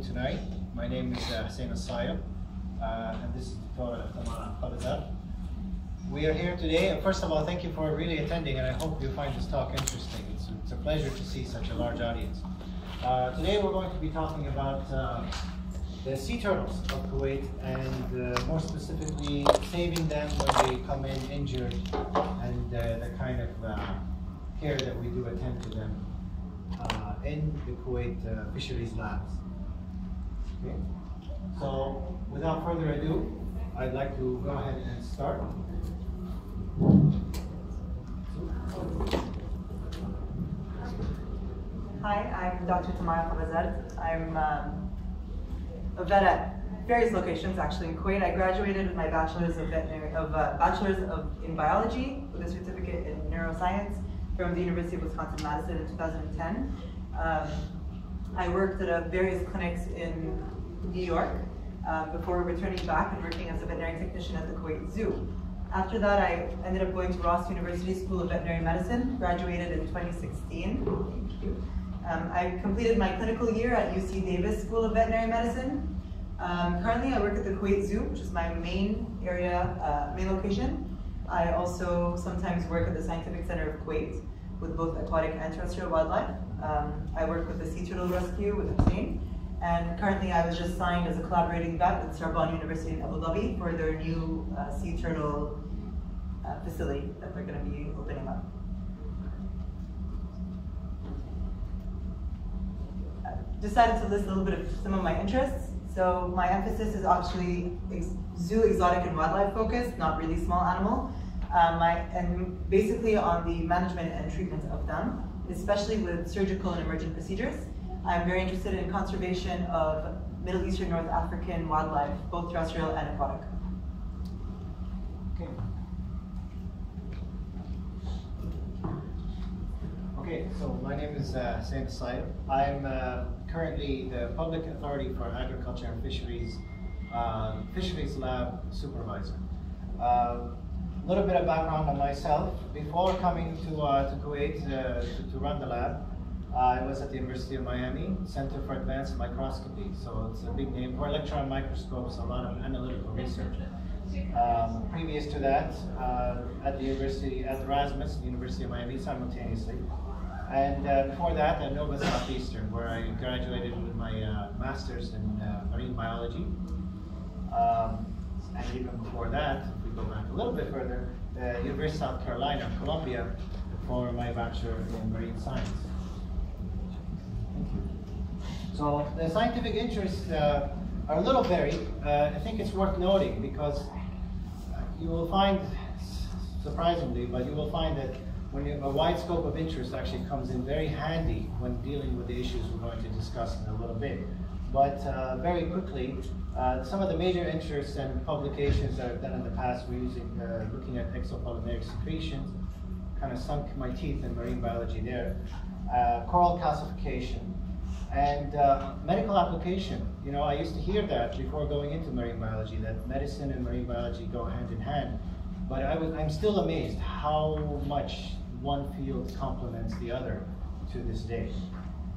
meeting tonight. My name is Husain Al Sayegh, and this is Tamara Qabazard. We are here today, and first of all, thank you for really attending, and I hope you find this talk interesting. It's a pleasure to see such a large audience. Today we're going to be talking about the sea turtles of Kuwait, and more specifically, saving them when they come in injured, and the kind of care that we do attend to them in the Kuwait fisheries labs. Okay. So, without further ado, I'd like to go ahead and start. Hi, I'm Dr. Tamara Qabazard. I'm a vet at various locations, actually, in Kuwait. I graduated with my bachelor's in biology with a certificate in neuroscience from the University of Wisconsin-Madison in 2010. I worked at various clinics in New York before returning back and working as a veterinary technician at the Kuwait Zoo. After that, I ended up going to Ross University School of Veterinary Medicine, graduated in 2016. Thank you. I completed my clinical year at UC Davis School of Veterinary Medicine. Currently, I work at the Kuwait Zoo, which is my main location. I also sometimes work at the Scientific Center of Kuwait with both aquatic and terrestrial wildlife. I work with the sea turtle rescue with Husain, and currently I was just signed as a collaborating vet with Sarban University in Abu Dhabi for their new sea turtle facility that they're going to be opening up. I decided to list a little bit of some of my interests. So my emphasis is actually zoo, exotic and wildlife focused, not really small animal, and basically on the management and treatment of them, especially with surgical and emergent procedures. I'm very interested in conservation of Middle Eastern, North African wildlife, both terrestrial and aquatic. Okay. Okay, so my name is Husain Al Sayegh. I'm currently the Public Authority for Agriculture and Fisheries, Fisheries Lab Supervisor. A little bit of background on myself. Before coming to Kuwait to run the lab, I was at the University of Miami, Center for Advanced Microscopy, so it's a big name for electron microscopes, a lot of analytical research. Previous to that, at the university, at Erasmus, the University of Miami simultaneously. And before that, at Nova Southeastern, where I graduated with my master's in marine biology. And even before that, if we go back a little bit further, the University of South Carolina Columbia for my bachelor in marine science. So the scientific interests are a little varied. I think it's worth noting because you will find, surprisingly, but you will find that when you have a wide scope of interest actually comes in very handy when dealing with the issues we're going to discuss in a little bit. But very quickly, some of the major interests and publications that I've done in the past were using, looking at exopolymeric secretions, kind of sunk my teeth in marine biology there, coral calcification, and medical application. You know, I used to hear that before going into marine biology, that medicine and marine biology go hand in hand. But I'm still amazed how much one field complements the other to this day.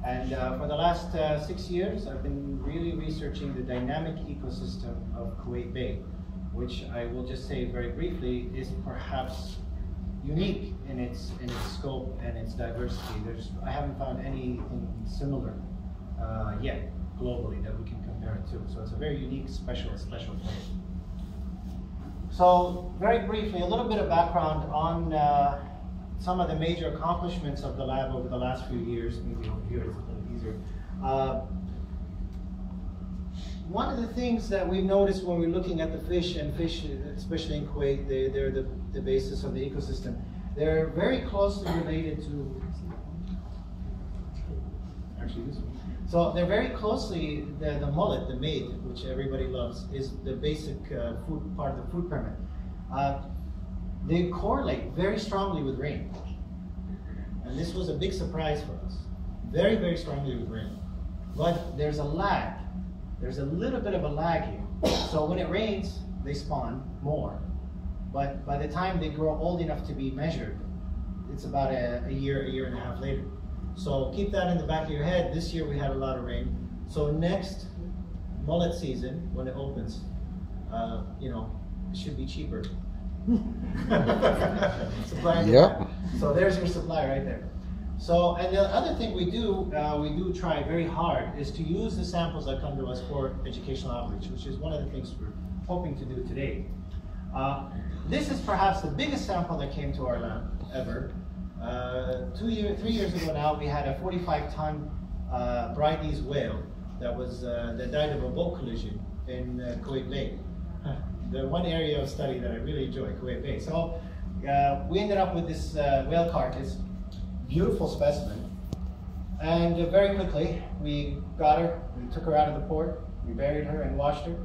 And for the last 6 years, I've been really researching the dynamic ecosystem of Kuwait Bay, which I will just say very briefly is perhaps unique in its scope and its diversity. I haven't found anything similar yet globally that we can compare it to. So it's a very unique, special place. So very briefly, a little bit of background on some of the major accomplishments of the lab over the last few years. Maybe over here it's a little easier. One of the things that we've noticed when we're looking at the fish, and fish, especially in Kuwait, they're the basis of the ecosystem. They're very closely related to, actually this one. So they're very closely, the mullet, the mate, which everybody loves, is the basic food part of the food pyramid. They correlate very strongly with rain. And this was a big surprise for us. Very, very strongly with rain. But there's a lag. There's a little bit of a lag here. So when it rains, they spawn more. But by the time they grow old enough to be measured, it's about a year and a half later. So keep that in the back of your head. This year we had a lot of rain. So next mullet season, when it opens, you know, it should be cheaper. Supply. Yep. So there's your supply right there. So, and the other thing we do try very hard is to use the samples that come to us for educational outreach, which is one of the things we're hoping to do today. This is perhaps the biggest sample that came to our lab ever. 3 years ago now, we had a 45-ton Bryde's whale that was that died of a boat collision in Kuwait Bay. The one area of study that I really enjoy, Kuwait Bay. So we ended up with this whale carcass, beautiful specimen, and very quickly we got her, we took her out of the port, we buried her and washed her,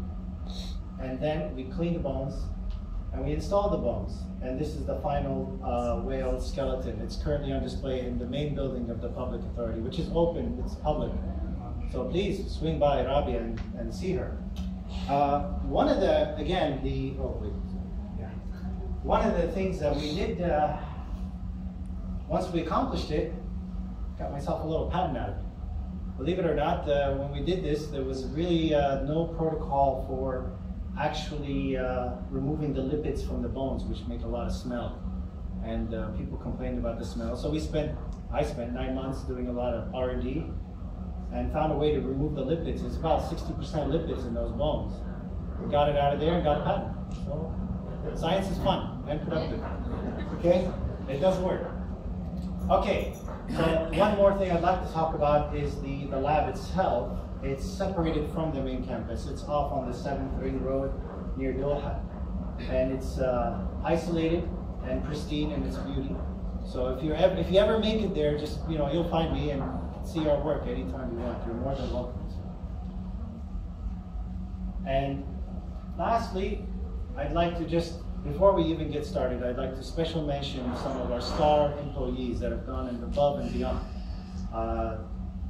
and then we cleaned the bones and we installed the bones. And this is the final whale skeleton. It's currently on display in the main building of the Public Authority, which is open, it's public. So please swing by Rabia and see her. One of the, again, the, oh wait, yeah. One of the things that we did, once we accomplished it, got myself a little patent out of it. Believe it or not, when we did this, there was really no protocol for actually removing the lipids from the bones, which make a lot of smell. And people complained about the smell. So we spent, I spent 9 months doing a lot of R&D and found a way to remove the lipids. It's about 60% lipids in those bones. We got it out of there and got a patent. So science is fun and productive, okay? It does work. Okay, so one more thing I'd like to talk about is the lab itself. It's separated from the main campus. It's off on the 7th Ring road near Doha. And it's isolated and pristine in its beauty. So if you ever make it there, just, you know, you'll find me and see our work anytime you want. You're more than welcome to. And lastly, I'd like to just, before we even get started, I'd like to special mention some of our star employees that have gone above and beyond.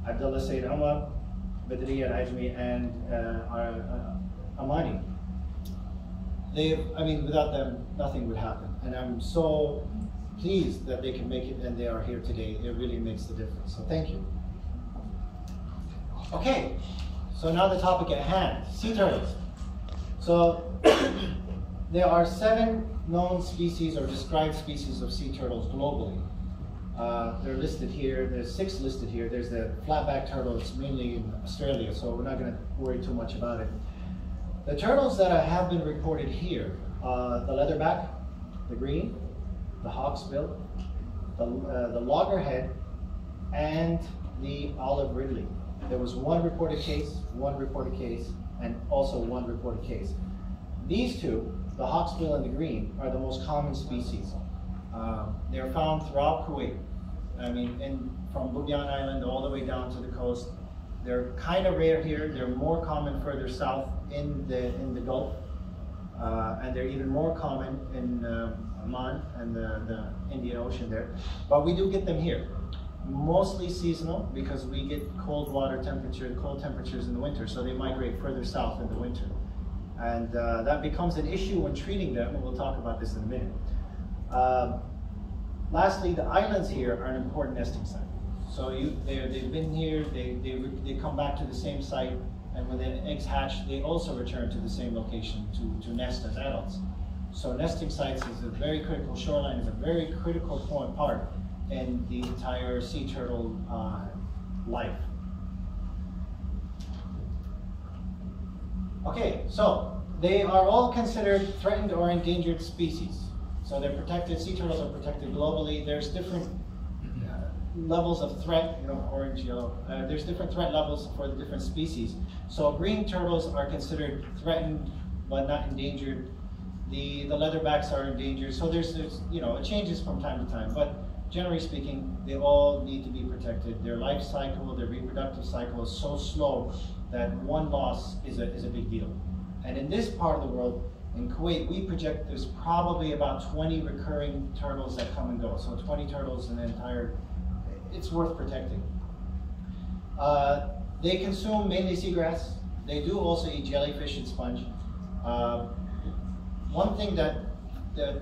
Abdullah Sayyid Umar, Vedria Ajmi, and Amani. I mean, without them, nothing would happen. And I'm so pleased that they can make it and they are here today. It really makes the difference. So thank you. Okay, so now the topic at hand, sea turtles. So, there are 7 known species or described species of sea turtles globally. They're listed here. There's 6 listed here. There's the flatback turtle. It's mainly in Australia, so we're not going to worry too much about it. The turtles that have been reported here, the leatherback, the green, the hawksbill, the loggerhead, and the olive ridley. There was one reported case, and also one reported case. These two, the hawksbill and the green, are the most common species. They are found throughout Kuwait. I mean, from Bugyan Island all the way down to the coast. They're kind of rare here. They're more common further south in the Gulf, and they're even more common in Oman and the Indian Ocean there. But we do get them here, mostly seasonal because we get cold temperatures in the winter, so they migrate further south in the winter. And that becomes an issue when treating them, and we'll talk about this in a minute. Lastly, the islands here are an important nesting site. So they've been here, they come back to the same site, and when the eggs hatch, they also return to the same location to nest as adults. So nesting sites is a very critical, shoreline is a very critical part in the entire sea turtle life. Okay, so they are all considered threatened or endangered species. So they're protected, sea turtles are protected globally. There's different levels of threat, you know, orange, yellow. There's different threat levels for the different species. So green turtles are considered threatened but not endangered. The leatherbacks are endangered. So there's, you know, it changes from time to time, but generally speaking, they all need to be protected. Their life cycle, their reproductive cycle is so slow that one loss is a big deal. And in this part of the world, in Kuwait, we project there's probably about 20 recurring turtles that come and go. So 20 turtles in the entire, it's worth protecting. They consume mainly seagrass. They do also eat jellyfish and sponge. One thing that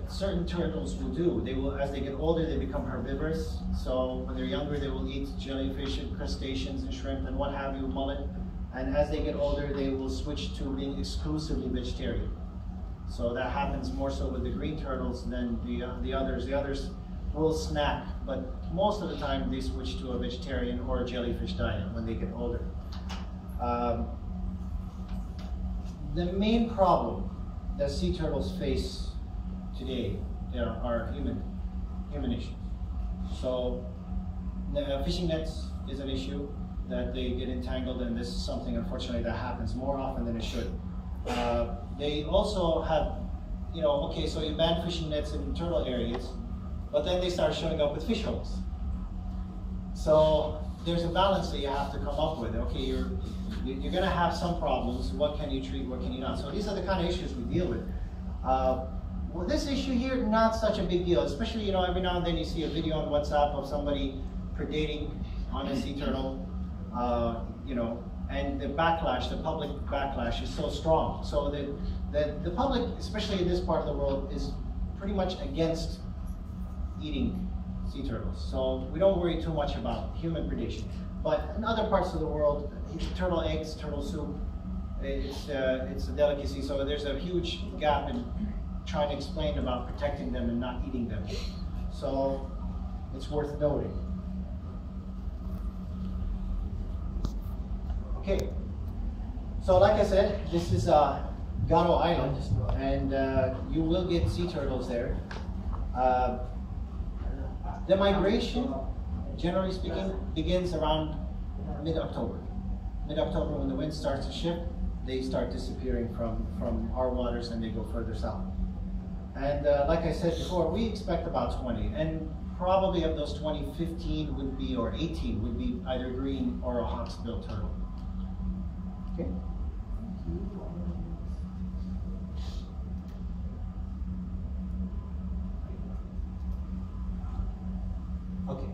certain turtles will do, they will, as they get older, they become herbivorous. So when they're younger, they will eat jellyfish and crustaceans and shrimp and what have you, mullet. And as they get older, they will switch to being exclusively vegetarian. So that happens more so with the green turtles than the others. The others will snack, but most of the time they switch to a vegetarian or a jellyfish diet when they get older. The main problem that sea turtles face today are human issues. So fishing nets is an issue that they get entangled in. This is something, unfortunately, that happens more often than it should. They also have, okay, so you ban fishing nets in turtle areas, but then they start showing up with fish hooks. So there's a balance that you have to come up with. Okay, you're gonna have some problems. What can you treat, what can you not? So these are the kind of issues we deal with. Well, this issue here, not such a big deal, especially, every now and then you see a video on WhatsApp of somebody predating on a sea turtle, and the backlash, the public backlash is so strong. So the public, especially in this part of the world, is pretty much against eating sea turtles. So we don't worry too much about human predation. But in other parts of the world, turtle eggs, turtle soup, it's a delicacy. So there's a huge gap in trying to explain about protecting them and not eating them. So it's worth noting. Okay, so like I said, this is Qaruh Island, and you will get sea turtles there. The migration, generally speaking, begins around mid-October. Mid-October, when the wind starts to shift, they start disappearing from our waters and they go further south. And like I said before, we expect about 20, and probably of those 20, 15 would be, or 18 would be either green or a hawksbill turtle. Okay. Okay.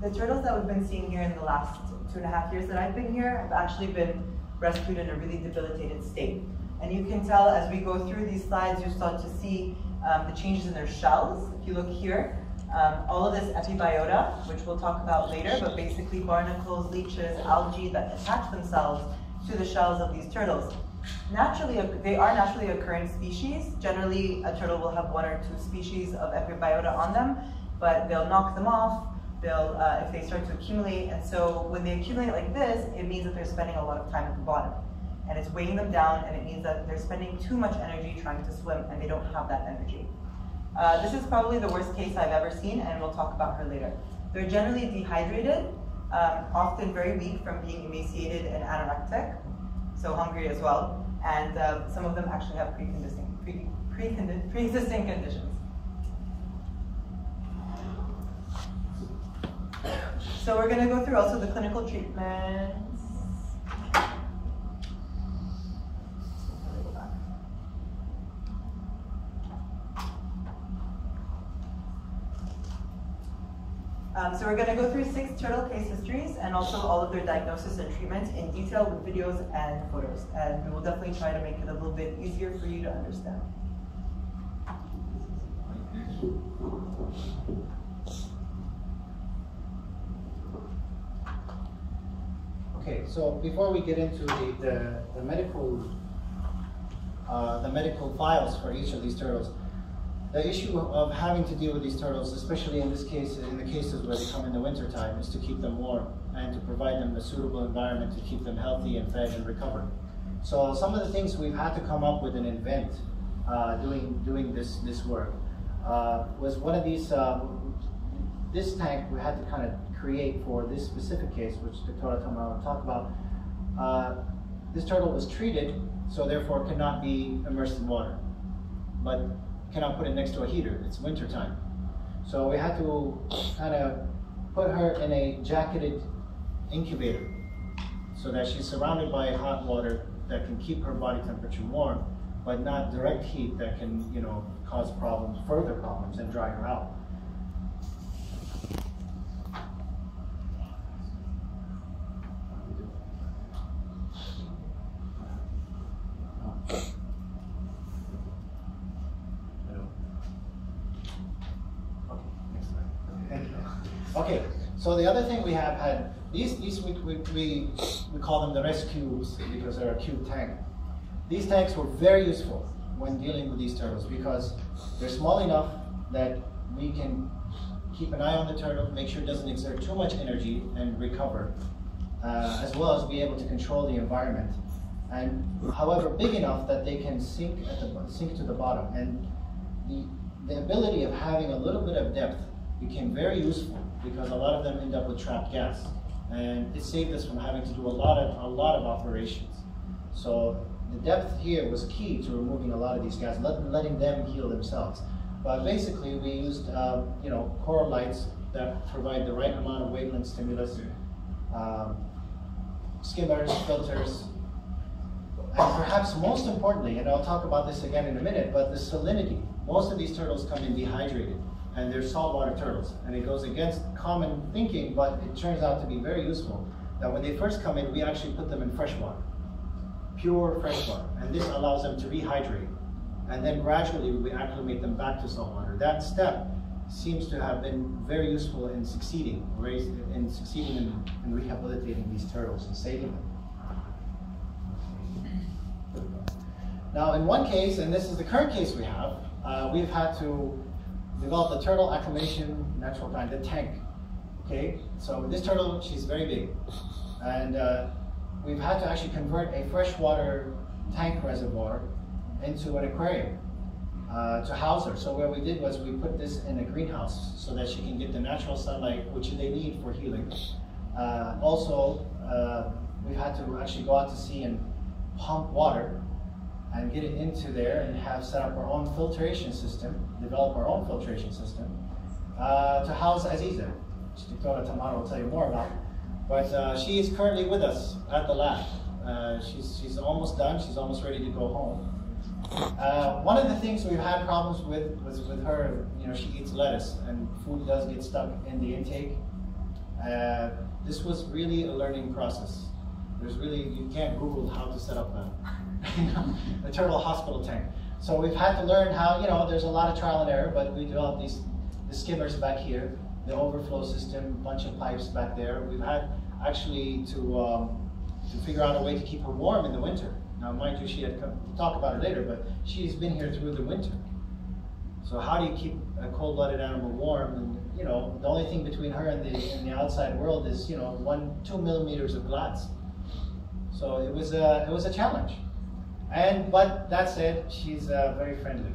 The turtles that we've been seeing here in the last 2.5 years that I've been here have actually been rescued in a really debilitated state. And you can tell as we go through these slides, you start to see the changes in their shells. If you look here, all of this epibiota, which we'll talk about later, but basically barnacles, leeches, algae that attach themselves to the shells of these turtles. Naturally, they are naturally occurring species. Generally, a turtle will have 1 or 2 species of epibiota on them, but they'll knock them off if they start to accumulate. And so when they accumulate like this, it means that they're spending a lot of time at the bottom. And it's weighing them down, and it means that they're spending too much energy trying to swim, and they don't have that energy. This is probably the worst case I've ever seen, and we'll talk about her later. They're generally dehydrated, often very weak from being emaciated and anorectic, so hungry as well. And some of them actually have pre-existing conditions. So we're going to go through also the clinical treatment. So we're going to go through 6 turtle case histories and also all of their diagnosis and treatment in detail with videos and photos. And we will definitely try to make it a little bit easier for you to understand. Okay, so before we get into the medical files for each of these turtles, the issue of having to deal with these turtles, especially in this case, in the cases where they come in the wintertime, is to keep them warm and to provide them a suitable environment to keep them healthy and fed and recovered. So some of the things we've had to come up with and invent doing this work was one of these, this tank we had to kind of create for this specific case, which Dr. Tamara will talk about. This turtle was treated, so therefore could not be immersed in water. But cannot put it next to a heater, it's winter time. So we had to kind of put her in a jacketed incubator so that she's surrounded by hot water that can keep her body temperature warm, but not direct heat that can, cause problems, further problems, and dry her out. Okay, So the other thing we have had, these we call them the rescues because they're a cute tank. These tanks were very useful when dealing with these turtles because they're small enough that we can keep an eye on the turtle, make sure it doesn't exert too much energy and recover, as well as be able to control the environment. And however big enough that they can sink to the bottom. And the ability of having a little bit of depth became very useful because a lot of them end up with trapped gas. And it saved us from having to do a lot of operations. So the depth here was key to removing a lot of these gases, letting them heal themselves. But basically, we used coral lights that provide the right amount of wavelength stimulus, skimmers, filters, and perhaps most importantly, and I'll talk about this again in a minute, but the salinity. Most of these turtles come in dehydrated, and they're saltwater turtles, and it goes against common thinking, but it turns out to be very useful. That when they first come in, we actually put them in fresh water. Pure fresh water, and this allows them to rehydrate, and then gradually we acclimate them back to salt water. That step seems to have been very useful in succeeding in rehabilitating these turtles and saving them. Now, in one case, and this is the current case we have, we've had to develop the turtle acclimation natural kind, the tank. Okay, so this turtle, she's very big, and we've had to actually convert a freshwater tank reservoir into an aquarium to house her. So what we did was we put this in a greenhouse so that she can get the natural sunlight, which they need for healing. Also, we had to actually go out to sea and pump water and get it into there and have set up our own filtration system, develop our own filtration system to house Aziza, which Dr. Tamara will tell you more about. But she is currently with us at the lab. She's almost done. She's almost ready to go home. One of the things we've had problems with was with her, she eats lettuce and food does get stuck in the intake. This was really a learning process. You can't Google how to set up a turtle hospital tank. So we've had to learn how, there's a lot of trial and error, but we developed the skimmers back here, the overflow system, bunch of pipes back there. We've had actually to figure out a way to keep her warm in the winter. Now, mind you, she had come, we'll talk about it later, but she's been here through the winter. So how do you keep a cold-blooded animal warm? And the only thing between her and the outside world is 2 millimeters of glass. So it was a challenge. But that said, she's very friendly.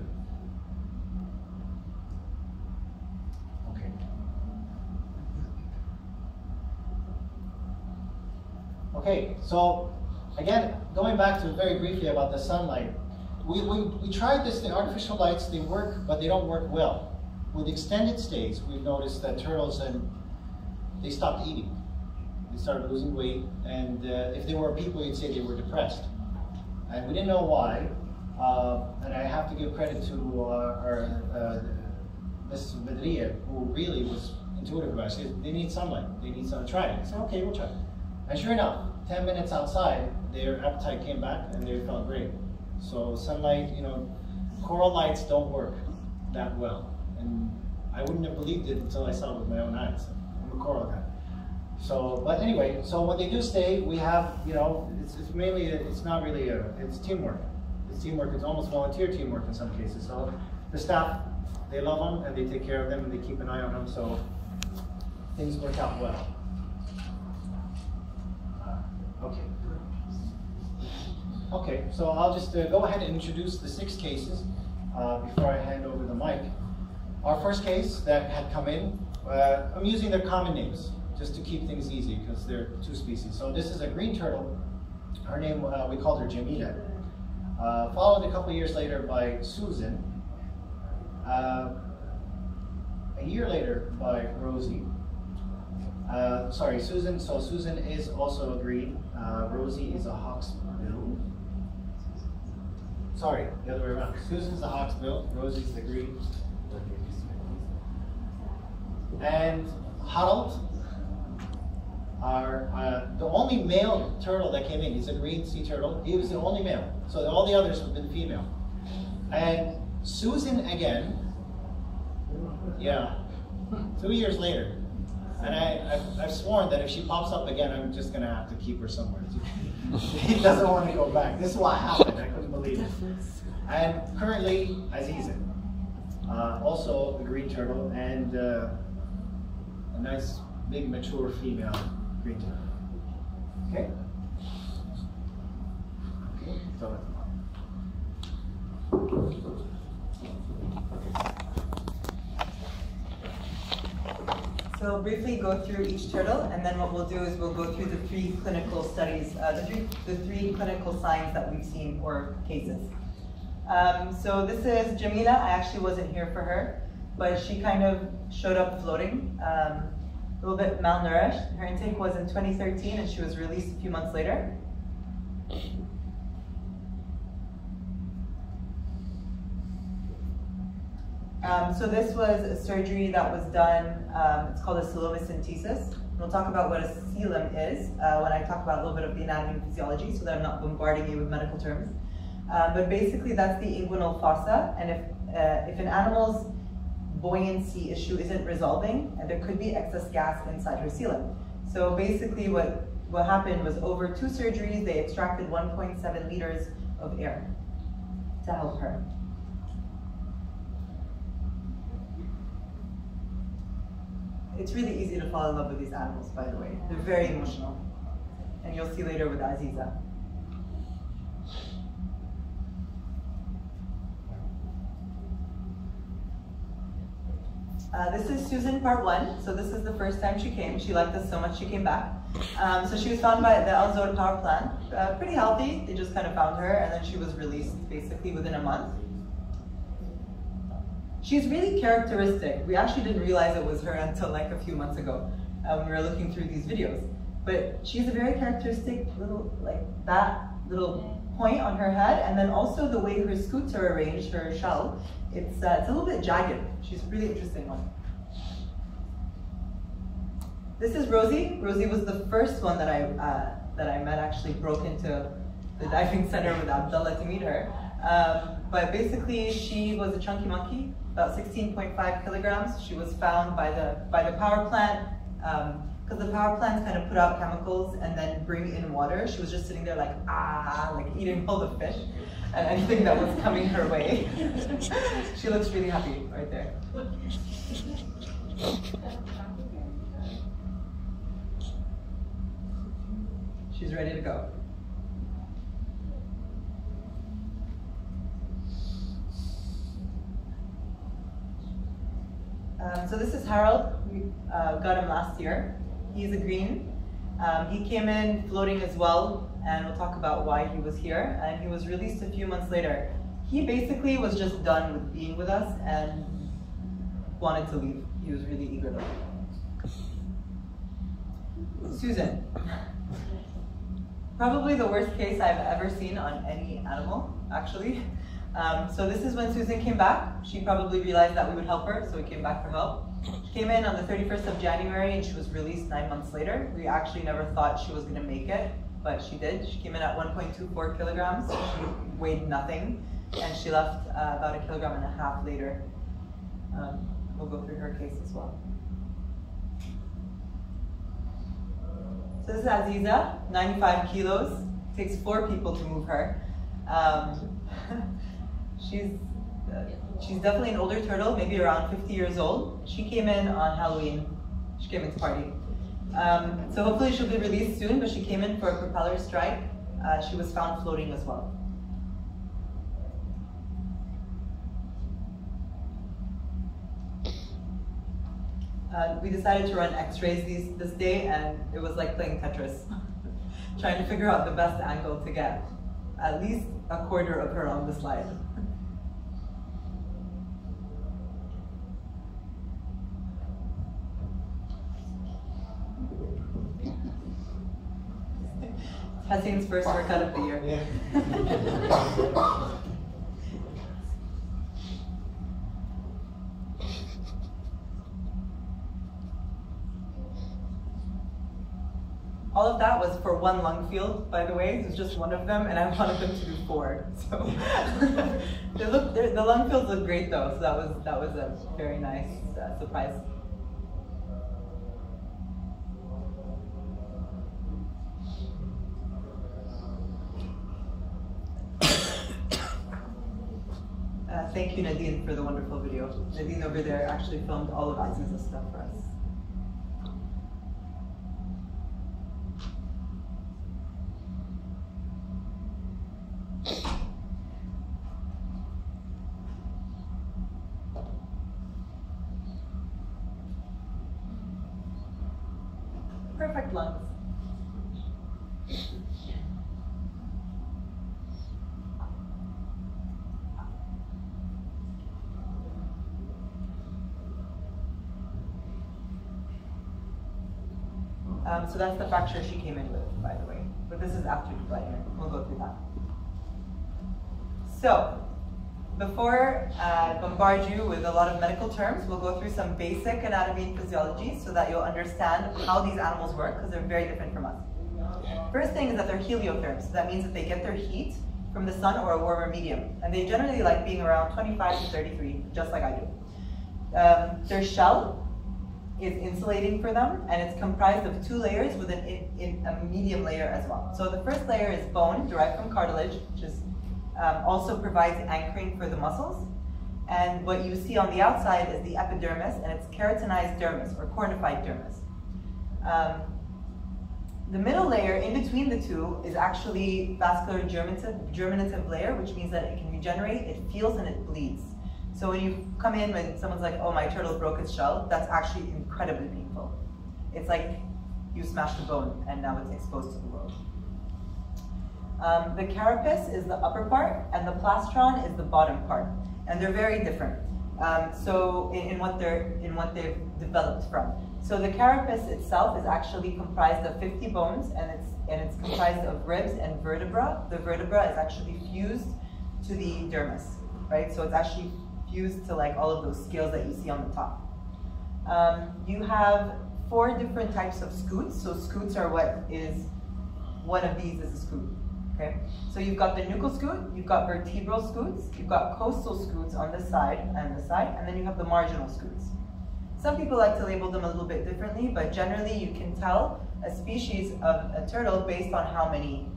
Okay, so again, going back to very briefly about the sunlight, we tried this, the artificial lights, they work, but they don't work well. With extended stays, we've noticed that turtles, they stopped eating. They started losing weight, and if they were people, you'd say they were depressed. And we didn't know why, and I have to give credit to Ms. Vedria, who really was intuitive about it. She said, they need sunlight, they need sunlight, try it. I said, okay, we'll try it. And sure enough, 10 minutes outside, their appetite came back and they felt great. So sunlight, coral lights don't work that well. And I wouldn't have believed it until I saw it with my own eyes. I'm a coral guy. So, but anyway, so when they do stay, we have, it's teamwork. It's teamwork, it's almost volunteer teamwork in some cases. So the staff, they love them and they take care of them and they keep an eye on them. So things work out well. Okay. Okay, so I'll just go ahead and introduce the 6 cases before I hand over the mic. Our first case that had come in, I'm using their common names just to keep things easy because they're 2 species. So this is a green turtle. Her name, we called her Jamita. Followed a couple years later by Susan. A year later by Rosie. Susan. So Susan is also a green. Rosie is a Hawksbill. Sorry, the other way around. Susan's a Hawksbill. Rosie's the green. And Harold, the only male turtle that came in. He's a green sea turtle. He was the only male. So all the others have been female. And Susan again. Yeah. 2 years later. And I've sworn that if she pops up again, I'm just going to have to keep her somewhere. She doesn't want to go back. This is what happened. I couldn't believe it. And currently, Aziza, also a green turtle, and a nice, big, mature female green turtle. Okay? Okay, so we'll briefly go through each turtle, and then what we'll do is we'll go through the three clinical studies, the three clinical signs that we've seen or cases. So this is Jamita. I actually wasn't here for her, but she kind of showed up floating, a little bit malnourished. Her intake was in 2013, and she was released a few months later. So this was a surgery that was done, it's called a coelomycentesis. We'll talk about what a coelom is when I talk about a little bit of the anatomy and physiology so that I'm not bombarding you with medical terms. But basically that's the inguinal fossa, and if an animal's buoyancy issue isn't resolving, there could be excess gas inside her coelom. So basically what happened was over 2 surgeries, they extracted 1.7 liters of air to help her. It's really easy to fall in love with these animals, by the way. They're very emotional. And you'll see later with Aziza. This is Susan, part 1. So this is the first time she came. She liked us so much she came back. So she was found by the Al Zohr power plant. Pretty healthy. They just kind of found her, and then she was released basically within a month. She's really characteristic. We actually didn't realize it was her until like a few months ago when we were looking through these videos. But she's a very characteristic little, like that little point on her head, and then also the way her scutes are arranged, her shell, it's a little bit jagged. She's a really interesting one. This is Rosie. Rosie was the first one that I met, actually broke into the diving center with Abdullah to meet her. But basically she was a chunky monkey, about 16.5 kilograms. She was found by the power plant, because the power plants kind of put out chemicals and then bring in water. She was just sitting there like, like eating all the fish and anything that was coming her way. She looks really happy right there. She's ready to go. So this is Harold. We got him last year. He's a green. He came in floating as well, and we'll talk about why he was here. And he was released a few months later. He basically was just done with being with us and wanted to leave. He was really eager to leave. Susan. Probably the worst case I've ever seen on any animal, actually. So this is when Susan came back. She probably realized that we would help her, so we came back for help. She came in on the 31st of January, and she was released 9 months later. We actually never thought she was going to make it, but she did. She came in at 1.24 kilograms. So she weighed nothing, and she left about 1.5 kilograms later. We'll go through her case as well. So this is Aziza, 95 kilos. It takes 4 people to move her. She's definitely an older turtle, maybe around 50 years old. She came in on Halloween. She came in to party. So hopefully she'll be released soon, but she came in for a propeller strike. She was found floating as well. We decided to run x-rays this day, and it was like playing Tetris, trying to figure out the best angle to get at least a quarter of her on the slide. Hassan's first workout of the year. Yeah. All of that was for one lung field, by the way. It was just one of them, and I wanted them to do 4. So the lung fields look great, though. So that was a very nice surprise. Thank you, Nadine, for the wonderful video. Nadine over there actually filmed all of Aziza's stuff for us. Perfect lungs. So that's the fracture she came in with, by the way. But this is after debridement. We'll go through that. So before I bombard you with a lot of medical terms, we'll go through some basic anatomy and physiology so that you'll understand how these animals work, because they're very different from us. First thing is that they're heliotherms. So that means that they get their heat from the sun or a warmer medium. And they generally like being around 25 to 33, just like I do. Their shell is insulating for them, and it's comprised of two layers with a medium layer as well. So the first layer is bone, derived from cartilage, which is also provides anchoring for the muscles. And what you see on the outside is the epidermis, and it's keratinized dermis or cornified dermis. The middle layer in between the two is actually vascular germinative layer, which means that it can regenerate, it feels, and it bleeds. So when you come in and someone's like, oh, my turtle broke its shell, that's actually incredibly painful. It's like you smashed a bone and now it's exposed to the world. The carapace is the upper part and the plastron is the bottom part. And they're very different. So in what they've developed from. So the carapace itself is actually comprised of 50 bones, and it's comprised of ribs and vertebra. The vertebra is actually fused to the dermis, right? So it's actually fused to like all of those scales that you see on the top. You have four different types of scutes. So scutes are one of these is a scoot, okay? So you've got the nuchal scoot, you've got vertebral scutes, you've got costal scutes on this side and the side, and then you have the marginal scutes. Some people like to label them a little bit differently, but generally you can tell a species of a turtle based on how many,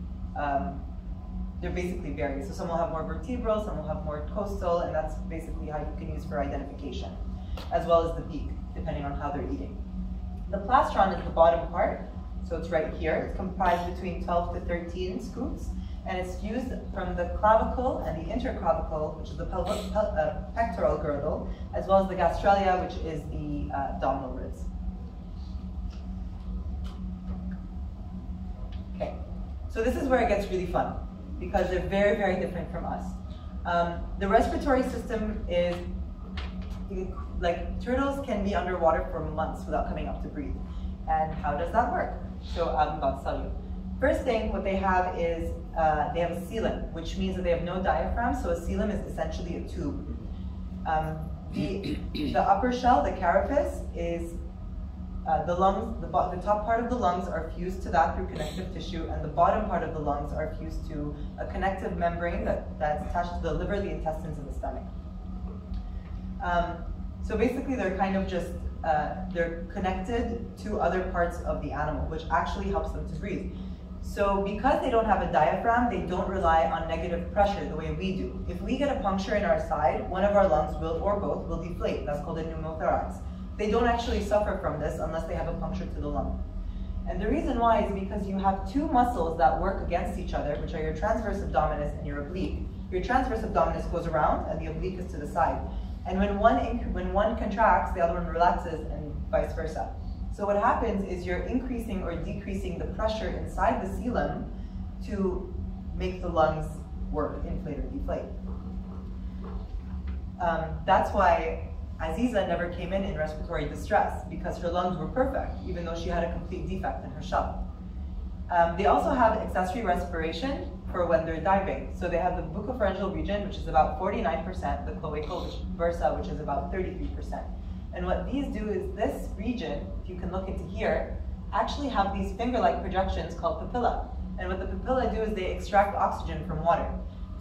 they're basically varied. So some will have more vertebral, some will have more costal, and that's basically how you can use for identification, as well as the beak, depending on how they're eating. The plastron is the bottom part. So it's right here. It's comprised between 12 to 13 scutes, and it's fused from the clavicle and the interclavicle, which is the pectoral girdle, as well as the gastralia, which is the abdominal ribs. Okay, so this is where it gets really fun, because they're very, very different from us. The respiratory system is, like, turtles can be underwater for months without coming up to breathe. And how does that work? So I'm about to tell you. First thing, what they have is they have a coelom, which means that they have no diaphragm. So a coelom is essentially a tube. The upper shell, the carapace, is the lungs. The top part of the lungs are fused to that through connective tissue, and the bottom part of the lungs are fused to a connective membrane that's attached to the liver, the intestines, and the stomach. So basically, they're kind of just they're connected to other parts of the animal, which actually helps them to breathe. So because they don't have a diaphragm, they don't rely on negative pressure the way we do. If we get a puncture in our side, one of our lungs will, or both, will deflate. That's called a pneumothorax. They don't actually suffer from this unless they have a puncture to the lung. And the reason why is because you have two muscles that work against each other, which are your transverse abdominis and your oblique. Your transverse abdominis goes around and the oblique is to the side. And when one contracts, the other one relaxes, and vice versa. So what happens is you're increasing or decreasing the pressure inside the coelom to make the lungs work, inflate or deflate. That's why Aziza never came in respiratory distress, because her lungs were perfect, even though she had a complete defect in her shell. They also have accessory respiration for when they're diving. So they have the buccopharyngeal region, which is about 49%, the cloacal bursa, which is about 33%. And what these do is this region, if you can look into here, actually have these finger-like projections called papillae. And what the papillae do is they extract oxygen from water.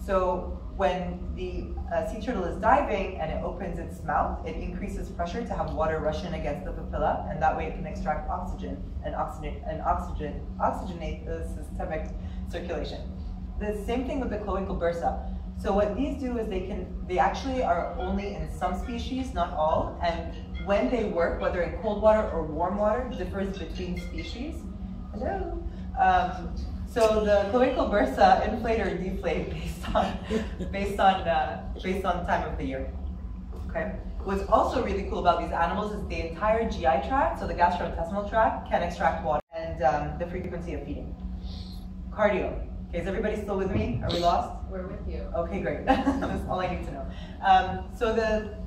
So when the sea turtle is diving and it opens its mouth, it increases pressure to have water rush in against the papilla, and that way it can extract oxygen and oxygenate the systemic circulation. The same thing with the cloacal bursa. So what these do is they actually are only in some species, not all, and when they work, whether in cold water or warm water, differs between species. Hello. So the cloacal bursa inflate or deflate based on time of the year. Okay. What's also really cool about these animals is the entire GI tract, so the gastrointestinal tract, can extract water, and the frequency of feeding. Cardio. Okay, is everybody still with me? Are we lost? We're with you. Okay, great. That's all I need to know. So the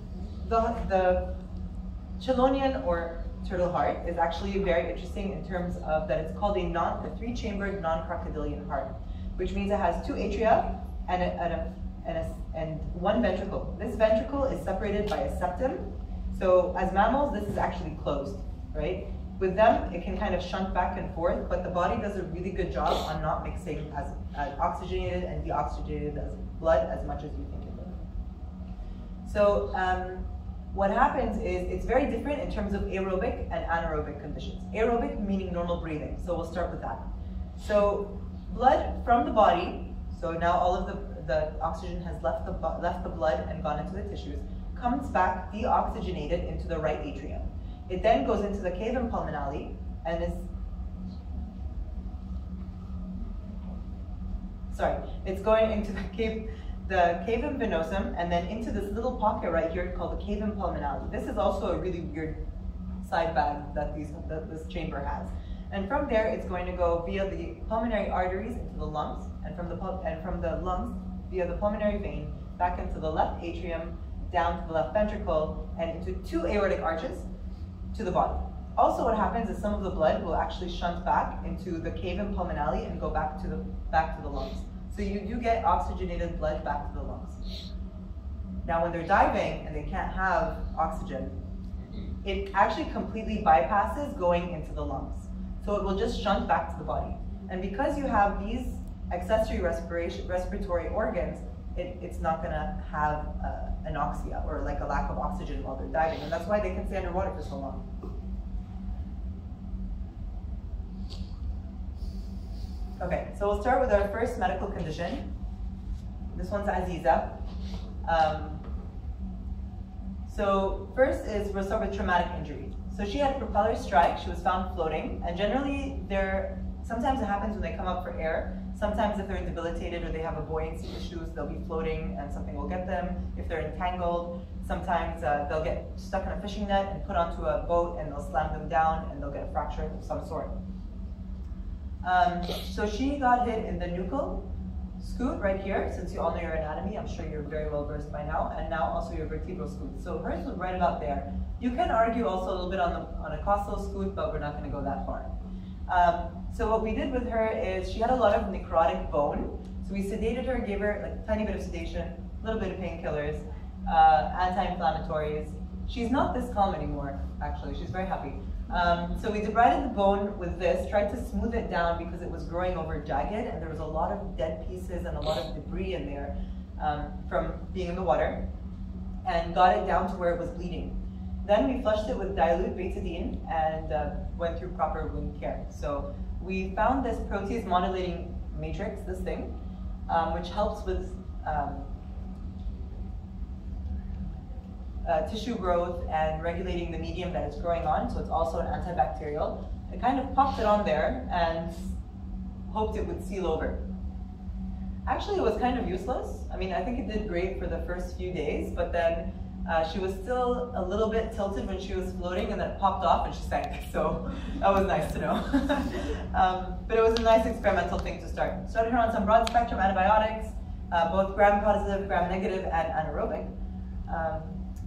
chelonian or turtle heart is actually very interesting in terms of that it's called a three-chambered non-crocodilian heart, which means it has two atria and one ventricle. This ventricle is separated by a septum. So as mammals, this is actually closed, right? With them, it can kind of shunt back and forth, but the body does a really good job on not mixing as oxygenated and deoxygenated as blood as much as you think it does. So what happens is it's very different in terms of aerobic and anaerobic conditions. Aerobic meaning normal breathing, so we'll start with that. So blood from the body, so now all of the oxygen has left the blood and gone into the tissues, comes back deoxygenated into the right atrium. It then goes into the cavum pulmonale and it's going into the cavum venosum and then into this little pocket right here called the cavum pulmonale. This is also a really weird side bag that this chamber has. And from there, it's going to go via the pulmonary arteries into the lungs, and from the lungs via the pulmonary vein back into the left atrium, down to the left ventricle, and into two aortic arches to the body. Also, what happens is some of the blood will actually shunt back into the cavum pulmonale and go back to the lungs. So you do get oxygenated blood back to the lungs. Now, when they're diving and they can't have oxygen, it actually completely bypasses going into the lungs. So it will just shunt back to the body. And because you have these accessory respiratory organs, it's not gonna have anoxia or like a lack of oxygen while they're diving. And that's why they can stay underwater for so long. Okay, so we'll start with our first medical condition. This one's Aziza. So first is we'll start with traumatic injury. So she had a propeller strike, she was found floating, and generally sometimes it happens when they come up for air. Sometimes if they're debilitated or they have a buoyancy issues, they'll be floating and something will get them. If they're entangled, sometimes they'll get stuck in a fishing net and put onto a boat and they'll slam them down and they'll get a fracture of some sort. So she got hit in the nuchal scoot right here. Since you all know your anatomy, I'm sure you're very well versed by now, and now also your vertebral scoot. So hers was right about there. You can argue also a little bit on a costal scoot, but we're not going to go that far. So what we did with her is she had a lot of necrotic bone. So we sedated her, gave her like a tiny bit of sedation, a little bit of painkillers, anti-inflammatories. She's not this calm anymore, actually. She's very happy. So we debrided the bone with this, tried to smooth it down because it was growing over jagged, and there was a lot of dead pieces and a lot of debris in there from being in the water, and got it down to where it was bleeding. Then we flushed it with dilute betadine and went through proper wound care. So we found this protease modulating matrix, this thing, which helps with tissue growth and regulating the medium that it's growing on. So it's also an antibacterial. I kind of popped it on there and hoped it would seal over. Actually, it was kind of useless. I mean, I think it did great for the first few days, but then she was still a little bit tilted when she was floating, and then it popped off and she sank. So that was nice to know. But it was a nice experimental thing to start. Started her on some broad spectrum antibiotics, both gram-positive, gram-negative, and anaerobic.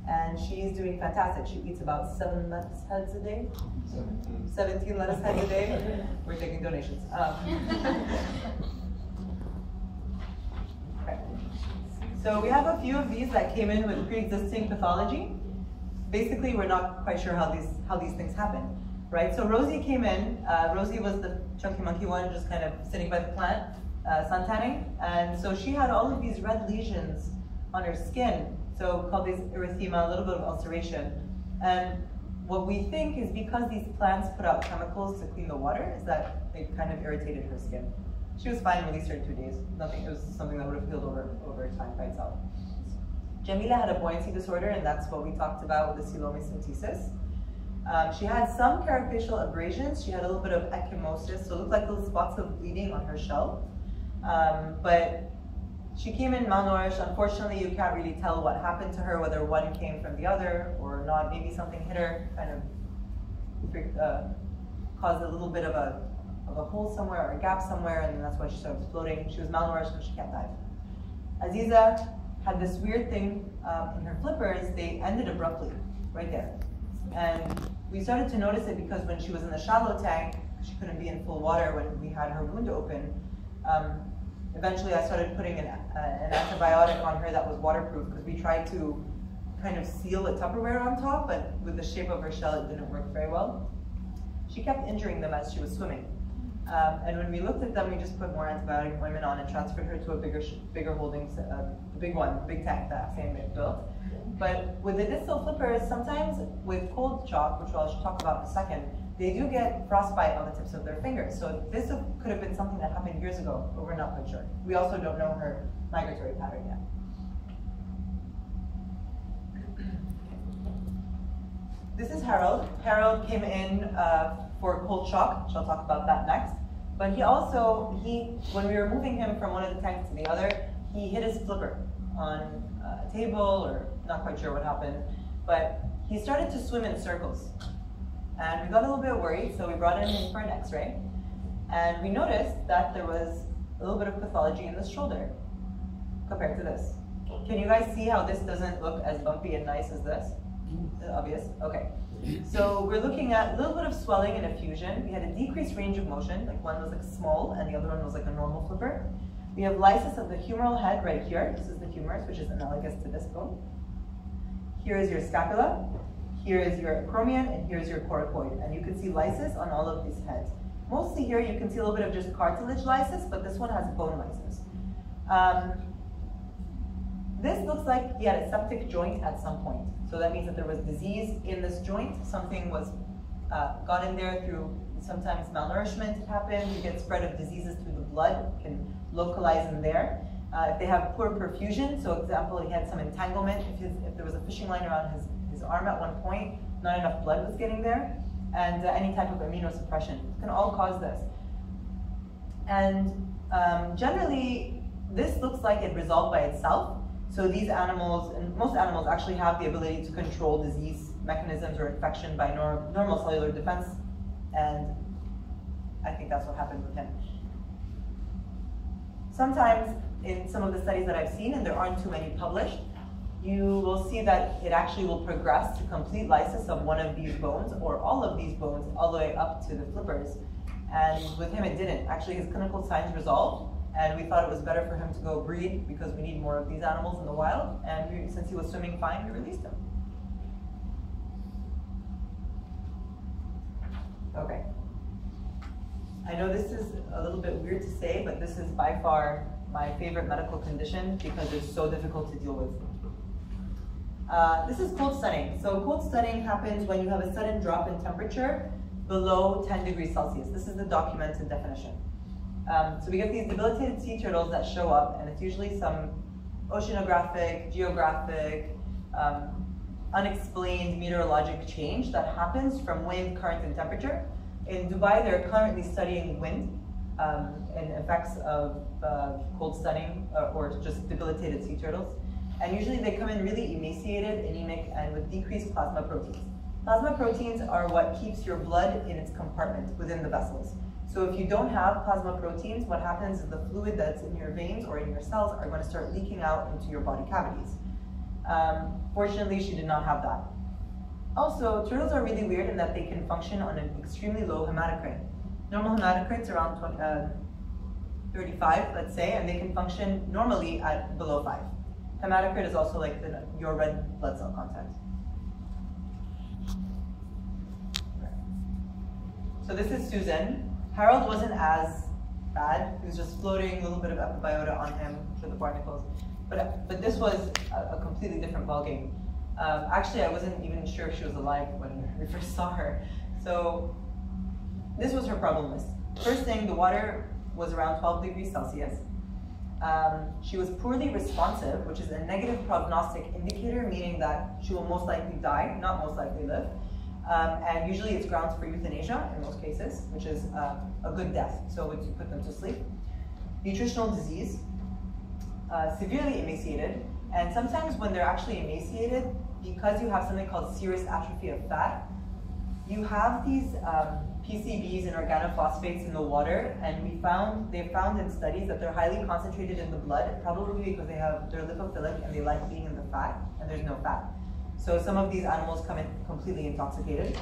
And she's doing fantastic. She eats about 7 lettuce heads a day. 17 lettuce heads a day. We're taking donations. Okay. So we have a few of these that came in with pre-existing pathology. Basically, we're not quite sure how these things happen, right? So Rosie came in. Rosie was the chunky monkey one, just kind of sitting by the plant, suntanning, and so she had all of these red lesions on her skin. So called these erythema, a little bit of ulceration, and what we think is because these plants put out chemicals to clean the water, is that they kind of irritated her skin. She was fine with these 32 days. Nothing. It was something that would have healed over time by itself. Jamila had a buoyancy disorder, and that's what we talked about with the coelomycentesis. She had some carafacial abrasions. She had a little bit of ecchymosis, so it looked like little spots of bleeding on her shell. But she came in malnourished. Unfortunately, you can't really tell what happened to her, whether one came from the other or not. Maybe something hit her, kind of caused a little bit of a hole somewhere or a gap somewhere, and that's why she started floating. She was malnourished and she can't dive. Aziza had this weird thing in her flippers. They ended abruptly, right there. And we started to notice it because when she was in the shallow tank, she couldn't be in full water when we had her wound open. Eventually, I started putting an antibiotic on her that was waterproof, because we tried to kind of seal the Tupperware on top, but with the shape of her shell, it didn't work very well. She kept injuring them as she was swimming. And when we looked at them, we just put more antibiotic ointment on and transferred her to a bigger holdings, big tank that Sam built. But with the distal flippers, sometimes with cold chalk, which I'll talk about in a second, they do get frostbite on the tips of their fingers. So this could have been something that happened years ago, but we're not quite sure. We also don't know her migratory pattern yet. This is Harold. Harold came in for cold shock, which I'll talk about that next. But he also, when we were moving him from one of the tanks to the other, he hit his flipper on a table, or not quite sure what happened, but he started to swim in circles. And we got a little bit worried, so we brought him in for an x-ray. And we noticed that there was a little bit of pathology in this shoulder compared to this. Can you guys see how this doesn't look as bumpy and nice as this? Obvious? Okay. So we're looking at a little bit of swelling and effusion. We had a decreased range of motion, like one was like small and the other one was like a normal flipper. We have lysis of the humeral head right here. This is the humerus, which is analogous to this bone. Here is your scapula, here is your acromion, and here is your coracoid. And you can see lysis on all of these heads. Mostly here you can see a little bit of just cartilage lysis, but this one has bone lysis. This looks like he had a septic joint at some point. So that means that there was disease in this joint. Something was got in there through, sometimes malnourishment happened. You get spread of diseases through the blood, can localize in there. If they have poor perfusion, so example, he had some entanglement. If there was a fishing line around his arm at one point, not enough blood was getting there. And any type of immunosuppression can all cause this. And generally, this looks like it resolved by itself. So these animals, and most animals actually have the ability to control disease mechanisms or infection by normal cellular defense, and I think that's what happened with him. Sometimes in some of the studies that I've seen, and there aren't too many published, you will see that it actually will progress to complete lysis of one of these bones or all of these bones all the way up to the flippers, and with him it didn't. Actually his clinical signs resolved, and we thought it was better for him to go breed because we need more of these animals in the wild, and since he was swimming fine, we released him. Okay. I know this is a little bit weird to say, but this is by far my favorite medical condition because it's so difficult to deal with. This is cold stunning. So cold stunning happens when you have a sudden drop in temperature below 10 degrees Celsius. This is the documented definition. So we get these debilitated sea turtles that show up, and it's usually some oceanographic, geographic, unexplained meteorologic change that happens from wind, current, and temperature. In Dubai, they're currently studying wind and effects of cold stunning or just debilitated sea turtles. And usually they come in really emaciated, anemic, and with decreased plasma proteins. Plasma proteins are what keeps your blood in its compartment within the vessels. So if you don't have plasma proteins, what happens is the fluid that's in your veins or in your cells are going to start leaking out into your body cavities. Fortunately, she did not have that. Also, turtles are really weird in that they can function on an extremely low hematocrit. Normal hematocrit's around 35, let's say, and they can function normally at below 5. Hematocrit is also like your red blood cell content. So this is Susan. Harold wasn't as bad. He was just floating, a little bit of epibiota on him for the barnacles. But this was a completely different ballgame. Actually, I wasn't even sure if she was alive when we first saw her. So this was her problem list. First thing, the water was around 12 degrees Celsius. She was poorly responsive, which is a negative prognostic indicator, meaning that she will most likely die, not most likely live. And usually it's grounds for euthanasia in most cases, which is a good death, so you put them to sleep. Nutritional disease, severely emaciated, and sometimes when they're actually emaciated, because you have something called serous atrophy of fat, you have these PCBs and organophosphates in the water, and they found in studies that they're highly concentrated in the blood, probably because they're lipophilic and they like being in the fat, and there's no fat. So some of these animals come in completely intoxicated.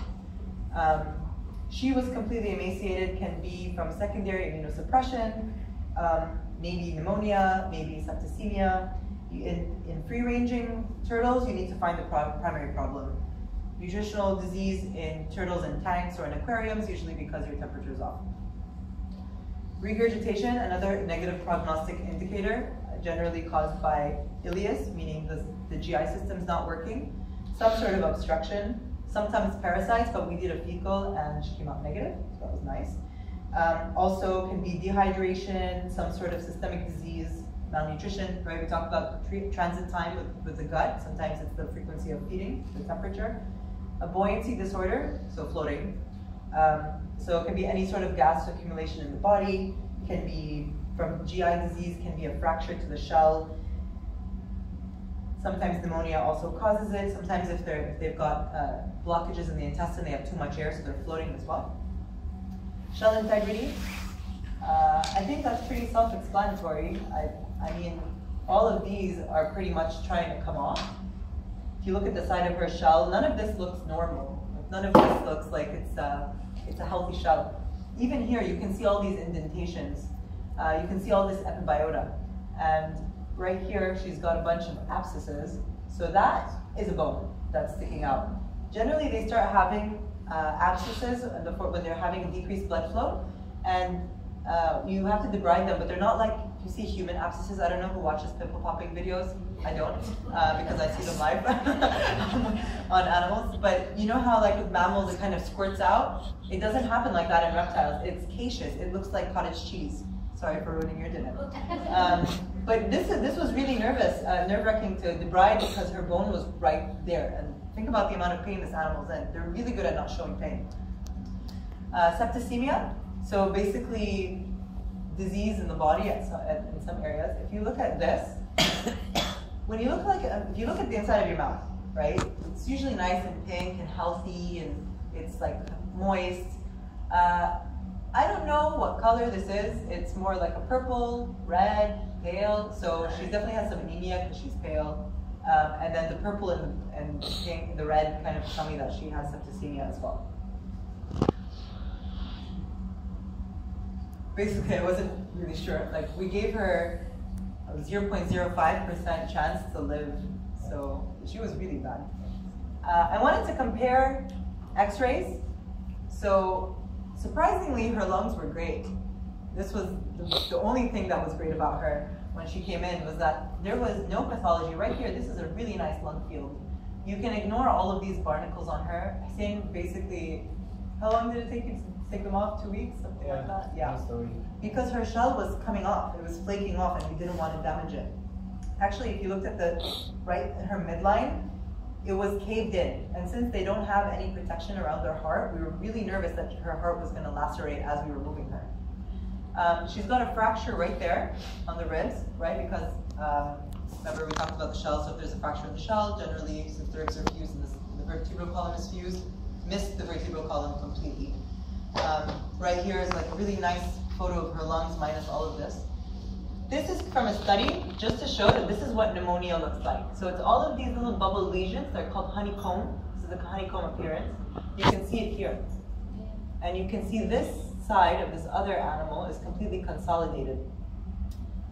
She was completely emaciated, can be from secondary immunosuppression, maybe pneumonia, maybe septicemia. In free-ranging turtles, you need to find the primary problem. Nutritional disease in turtles in tanks or in aquariums, usually because your temperature is off. Regurgitation, another negative prognostic indicator, generally caused by ileus, meaning the GI system's not working, some sort of obstruction, sometimes parasites, but we did a fecal and she came out negative, so that was nice. Also can be dehydration, some sort of systemic disease, malnutrition, right? We talked about transit time with the gut. Sometimes it's the frequency of feeding, the temperature. A buoyancy disorder, so floating. So it can be any sort of gas accumulation in the body, can be from GI disease, can be a fracture to the shell. Sometimes pneumonia also causes it. Sometimes if they've got blockages in the intestine, they have too much air, so they're floating as well. Shell integrity. I think that's pretty self-explanatory. I mean, all of these are pretty much trying to come off. If you look at the side of her shell, none of this looks normal. None of this looks like it's a healthy shell. Even here, you can see all these indentations. You can see all this epibiota. And right here, she's got a bunch of abscesses. So that is a bone that's sticking out. Generally, they start having abscesses when they're having a decreased blood flow. And you have to debride them, but they're not like, you see human abscesses. I don't know who watches pimple popping videos. I don't, because I see them live on animals. But you know how like with mammals, it kind of squirts out? It doesn't happen like that in reptiles. It's caseous. It looks like cottage cheese. Sorry for ruining your dinner. But this was really nerve-wracking to debride because her bone was right there. And think about the amount of pain this animal's in. They're really good at not showing pain. Septicemia. So basically, disease in the body in some areas. If you look at this, if you look at the inside of your mouth, right? It's usually nice and pink and healthy, and it's like moist. I don't know what color this is. It's more like a purple, red, pale. So she definitely has some anemia because she's pale. And then the purple and the pink, the red kind of tell me that she has septicemia as well. Basically, I wasn't really sure. Like, we gave her a 0.05% chance to live, so she was really bad. I wanted to compare x-rays. So, surprisingly, her lungs were great. This was the only thing that was great about her when she came in, was that there was no pathology. Right here, this is a really nice lung field. You can ignore all of these barnacles on her. I think, basically, how long did it take you to take them off? 2 weeks, something like that? Yeah, because her shell was coming off. It was flaking off and we didn't want to damage it. Actually, if you looked at the right, her midline, it was caved in. And since they don't have any protection around their heart, we were really nervous that her heart was going to lacerate as we were moving her. She's got a fracture right there on the ribs, right? Because remember we talked about the shell, so if there's a fracture in the shell, generally since the ribs are fused and the vertebral column is fused, missed the vertebral column completely. Right here is like a really nice photo of her lungs minus all of this. This is from a study just to show that this is what pneumonia looks like. So it's all of these little bubble lesions. They're called honeycomb. This is a honeycomb appearance. You can see it here. And you can see this side of this other animal is completely consolidated.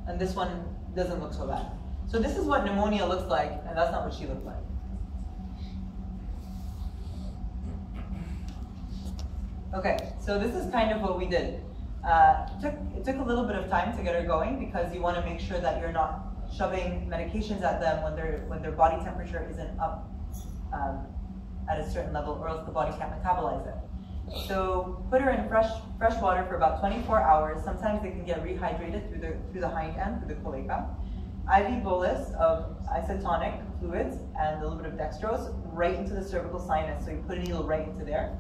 And this one doesn't look so bad. So this is what pneumonia looks like, and that's not what she looked like. Okay, so this is kind of what we did. It took a little bit of time to get her going because you want to make sure that you're not shoving medications at them when their body temperature isn't up at a certain level, or else the body can't metabolize it. So put her in fresh water for about 24 hours. Sometimes they can get rehydrated through the hind end, through the cloaca. IV bolus of isotonic fluids and a little bit of dextrose right into the cervical sinus. So you put a needle right into there.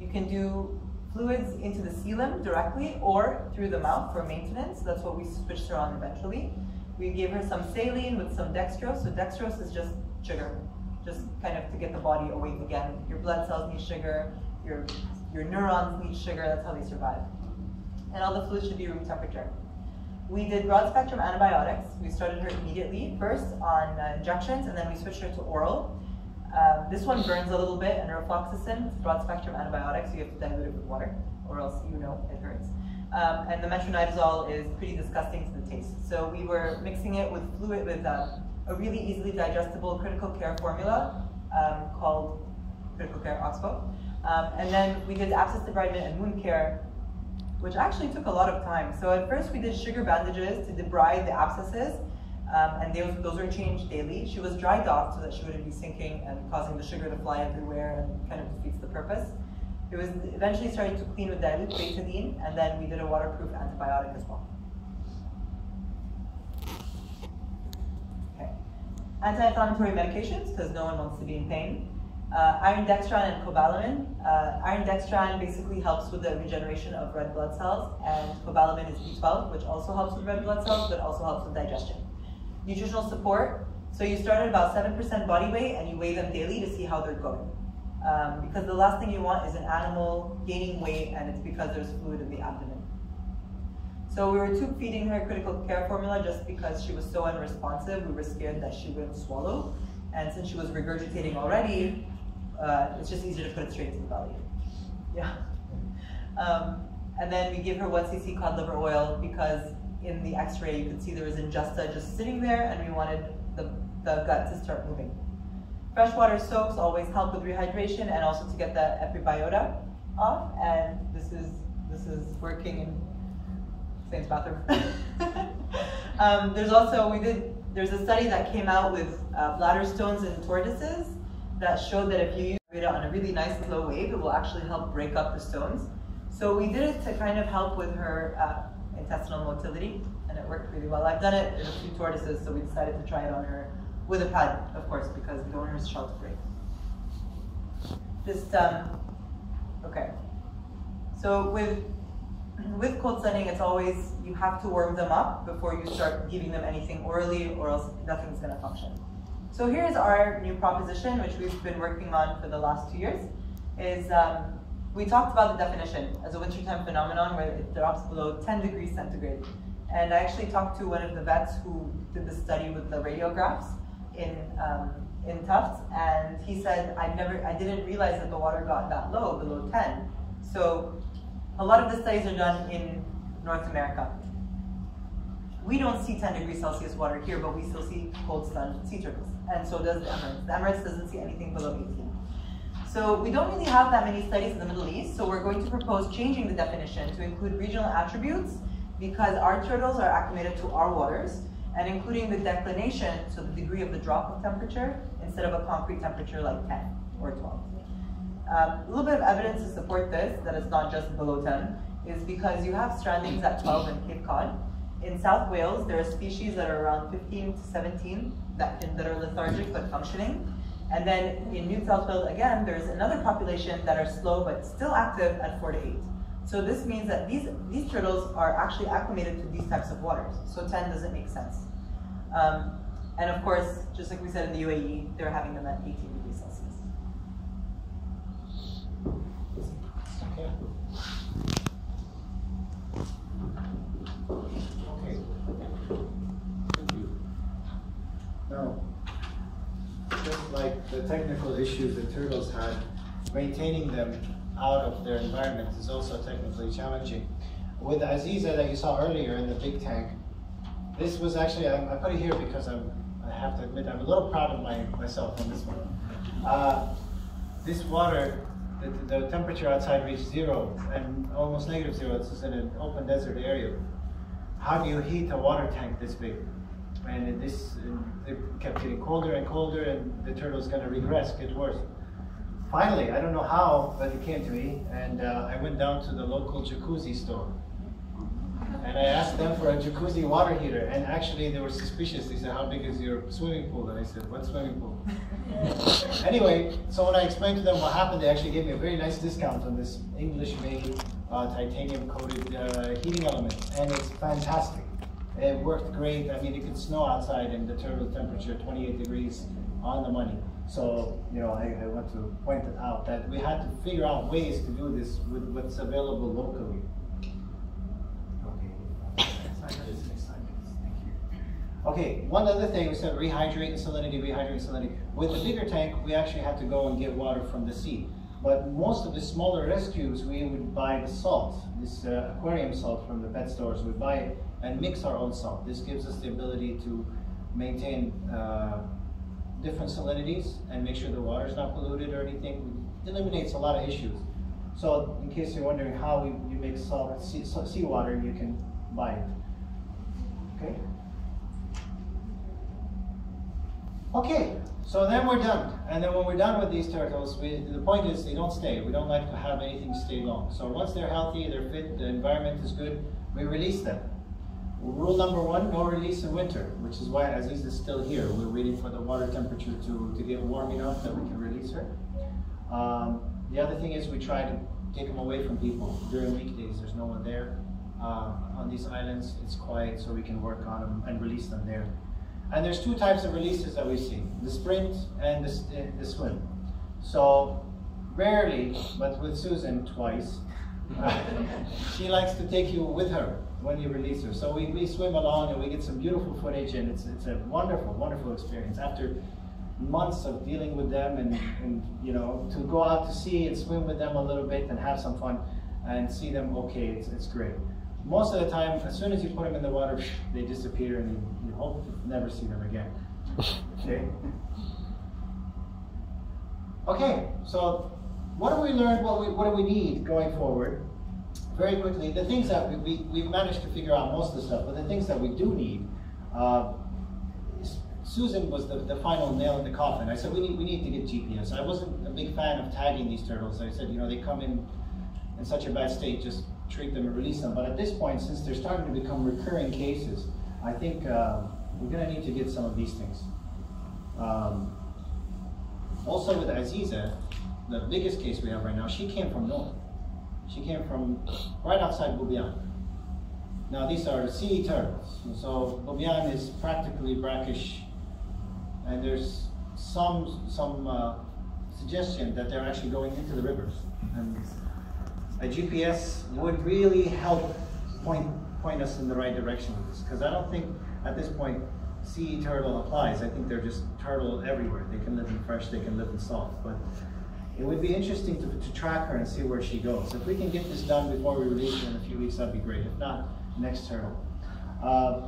You can do fluids into the coelom directly or through the mouth for maintenance. That's what we switched her on eventually. We gave her some saline with some dextrose. So dextrose is just sugar, just kind of to get the body awake again. Your blood cells need sugar, your neurons need sugar, that's how they survive. And all the fluids should be room temperature. We did broad spectrum antibiotics. We started her immediately, first on injections, and then we switched her to oral. This one burns a little bit, and neurofoxacin, it's broad spectrum antibiotics, so you have to dilute it with water, or else you know it hurts. And the metronidazole is pretty disgusting to the taste. So we were mixing it with fluid, with a really easily digestible critical care formula called Critical Care Oxbow. And then we did abscess debridement and wound care, which actually took a lot of time. So at first we did sugar bandages to debride the abscesses, and those were changed daily. She was dry docked so that she wouldn't be sinking and causing the sugar to fly everywhere, and kind of defeats the purpose. It was eventually started to clean with dilute betadine, and then we did a waterproof antibiotic as well. Okay. Anti-inflammatory medications, because no one wants to be in pain. Iron dextran and cobalamin. Iron dextran basically helps with the regeneration of red blood cells, and cobalamin is B12, which also helps with red blood cells, but also helps with digestion. Nutritional support. So you start at about 7% body weight, and you weigh them daily to see how they're going. Because the last thing you want is an animal gaining weight, and it's because there's fluid in the abdomen. So we were tube feeding her critical care formula just because she was so unresponsive. We were scared that she wouldn't swallow. And since she was regurgitating already, it's just easier to put it straight to the belly. Yeah. And then we give her 1 cc cod liver oil because in the x-ray you could see there was ingesta just sitting there, and we wanted the gut to start moving. Freshwater soaps always help with rehydration and also to get the epibiota off, and this is working in Saint's bathroom. There's a study that came out with bladder stones in tortoises that showed that if you use it on a really nice slow wave, it will actually help break up the stones. So we did it to kind of help with her intestinal motility, and it worked really well. I've done it in a few tortoises, so we decided to try it on her with a pad, of course, because we don't want her shell to break. Okay. So with cold stunning, it's always, you have to warm them up before you start giving them anything orally, or else nothing's going to function. So here's our new proposition, which we've been working on for the last 2 years, is we talked about the definition as a wintertime phenomenon where it drops below 10 degrees centigrade. And I actually talked to one of the vets who did the study with the radiographs in Tufts, and he said, I didn't realize that the water got that low, below 10. So a lot of the studies are done in North America. We don't see 10 degrees Celsius water here, but we still see cold stunned sea turtles. And so does the Emirates. The Emirates doesn't see anything below 18. So we don't really have that many studies in the Middle East, so we're going to propose changing the definition to include regional attributes, because our turtles are acclimated to our waters, and including the declination, so the degree of the drop of temperature, instead of a concrete temperature like 10 or 12. A little bit of evidence to support this, that it's not just below 10, is because you have strandings at 12 in Cape Cod. In South Wales, there are species that are around 15 to 17 that are lethargic but functioning. And then in New South Wales, again, there's another population that are slow but still active at 4 to 8. So this means that these turtles are actually acclimated to these types of waters. So 10 doesn't make sense. And of course, just like we said in the UAE, they're having them at 18 degrees Celsius. Okay. Okay. Thank you. Now, just like the technical issues the turtles had, maintaining them out of their environment is also technically challenging. With Aziza that you saw earlier in the big tank, this was actually, I put it here because I have to admit I'm a little proud of myself on this one. This water, the temperature outside reached 0 and almost -0. It's just in an open desert area. How do you heat a water tank this big? And it kept getting colder and colder, and the turtle's gonna regress, get worse. Finally, I don't know how, but it came to me, and I went down to the local jacuzzi store. And I asked them for a jacuzzi water heater, and actually they were suspicious. They said, how big is your swimming pool? And I said, what swimming pool? Anyway, so when I explained to them what happened, they actually gave me a very nice discount on this English-made titanium-coated heating element, and it's fantastic. It worked great. I mean, it could snow outside and the turtle temperature, 28 degrees, on the money. So, you know, I want to point it out that we had to figure out ways to do this with what's available locally. Okay, one other thing, we said rehydrate and salinity, rehydrate and salinity. With the bigger tank, we actually had to go and get water from the sea. But most of the smaller rescues, we would buy the salt, this aquarium salt from the pet stores. We buy it and mix our own salt. This gives us the ability to maintain different salinities and make sure the water is not polluted or anything. It eliminates a lot of issues. So in case you're wondering how you make salt, seawater, you can buy it. Okay. Okay, so then we're done. And then when we're done with these turtles, the point is they don't stay. We don't like to have anything stay long. So once they're healthy, they're fit, the environment is good, we release them. Rule number one, no release in winter, which is why Aziza is still here. We're waiting for the water temperature to get warm enough that we can release her. The other thing is we try to take them away from people. During weekdays, there's no one there. On these islands, it's quiet, so we can work on them and release them there. And there's two types of releases that we see, the sprint and the swim. So rarely, but with Susan twice, she likes to take you with her when you release her. So we swim along and we get some beautiful footage, and it's a wonderful, wonderful experience. After months of dealing with them and you know, to go out to sea and swim with them a little bit and have some fun and see them okay, it's great. Most of the time, as soon as you put them in the water, they disappear and you hope to never see them again. Okay? Okay, so what do we learn? What do we need going forward? Very quickly, the things that we've managed to figure out most of the stuff, but the things that we do need, Susan was the final nail in the coffin. I said, we need to get GPS. I wasn't a big fan of tagging these turtles. I said, you know, they come in such a bad state, just treat them and release them. But at this point, since they're starting to become recurring cases, I think we're going to need to get some of these things. Also with Aziza, the biggest case we have right now, she came from north. She came from right outside Bubiyan. Now these are sea turtles. So Bubiyan is practically brackish, and there's some suggestion that they're actually going into the rivers. And a GPS would really help point us in the right direction with this, because I don't think at this point sea turtle applies. I think they're just turtle everywhere. They can live in fresh, they can live in salt, but it would be interesting to track her and see where she goes. If we can get this done before we release her in a few weeks, that'd be great. If not, next turtle.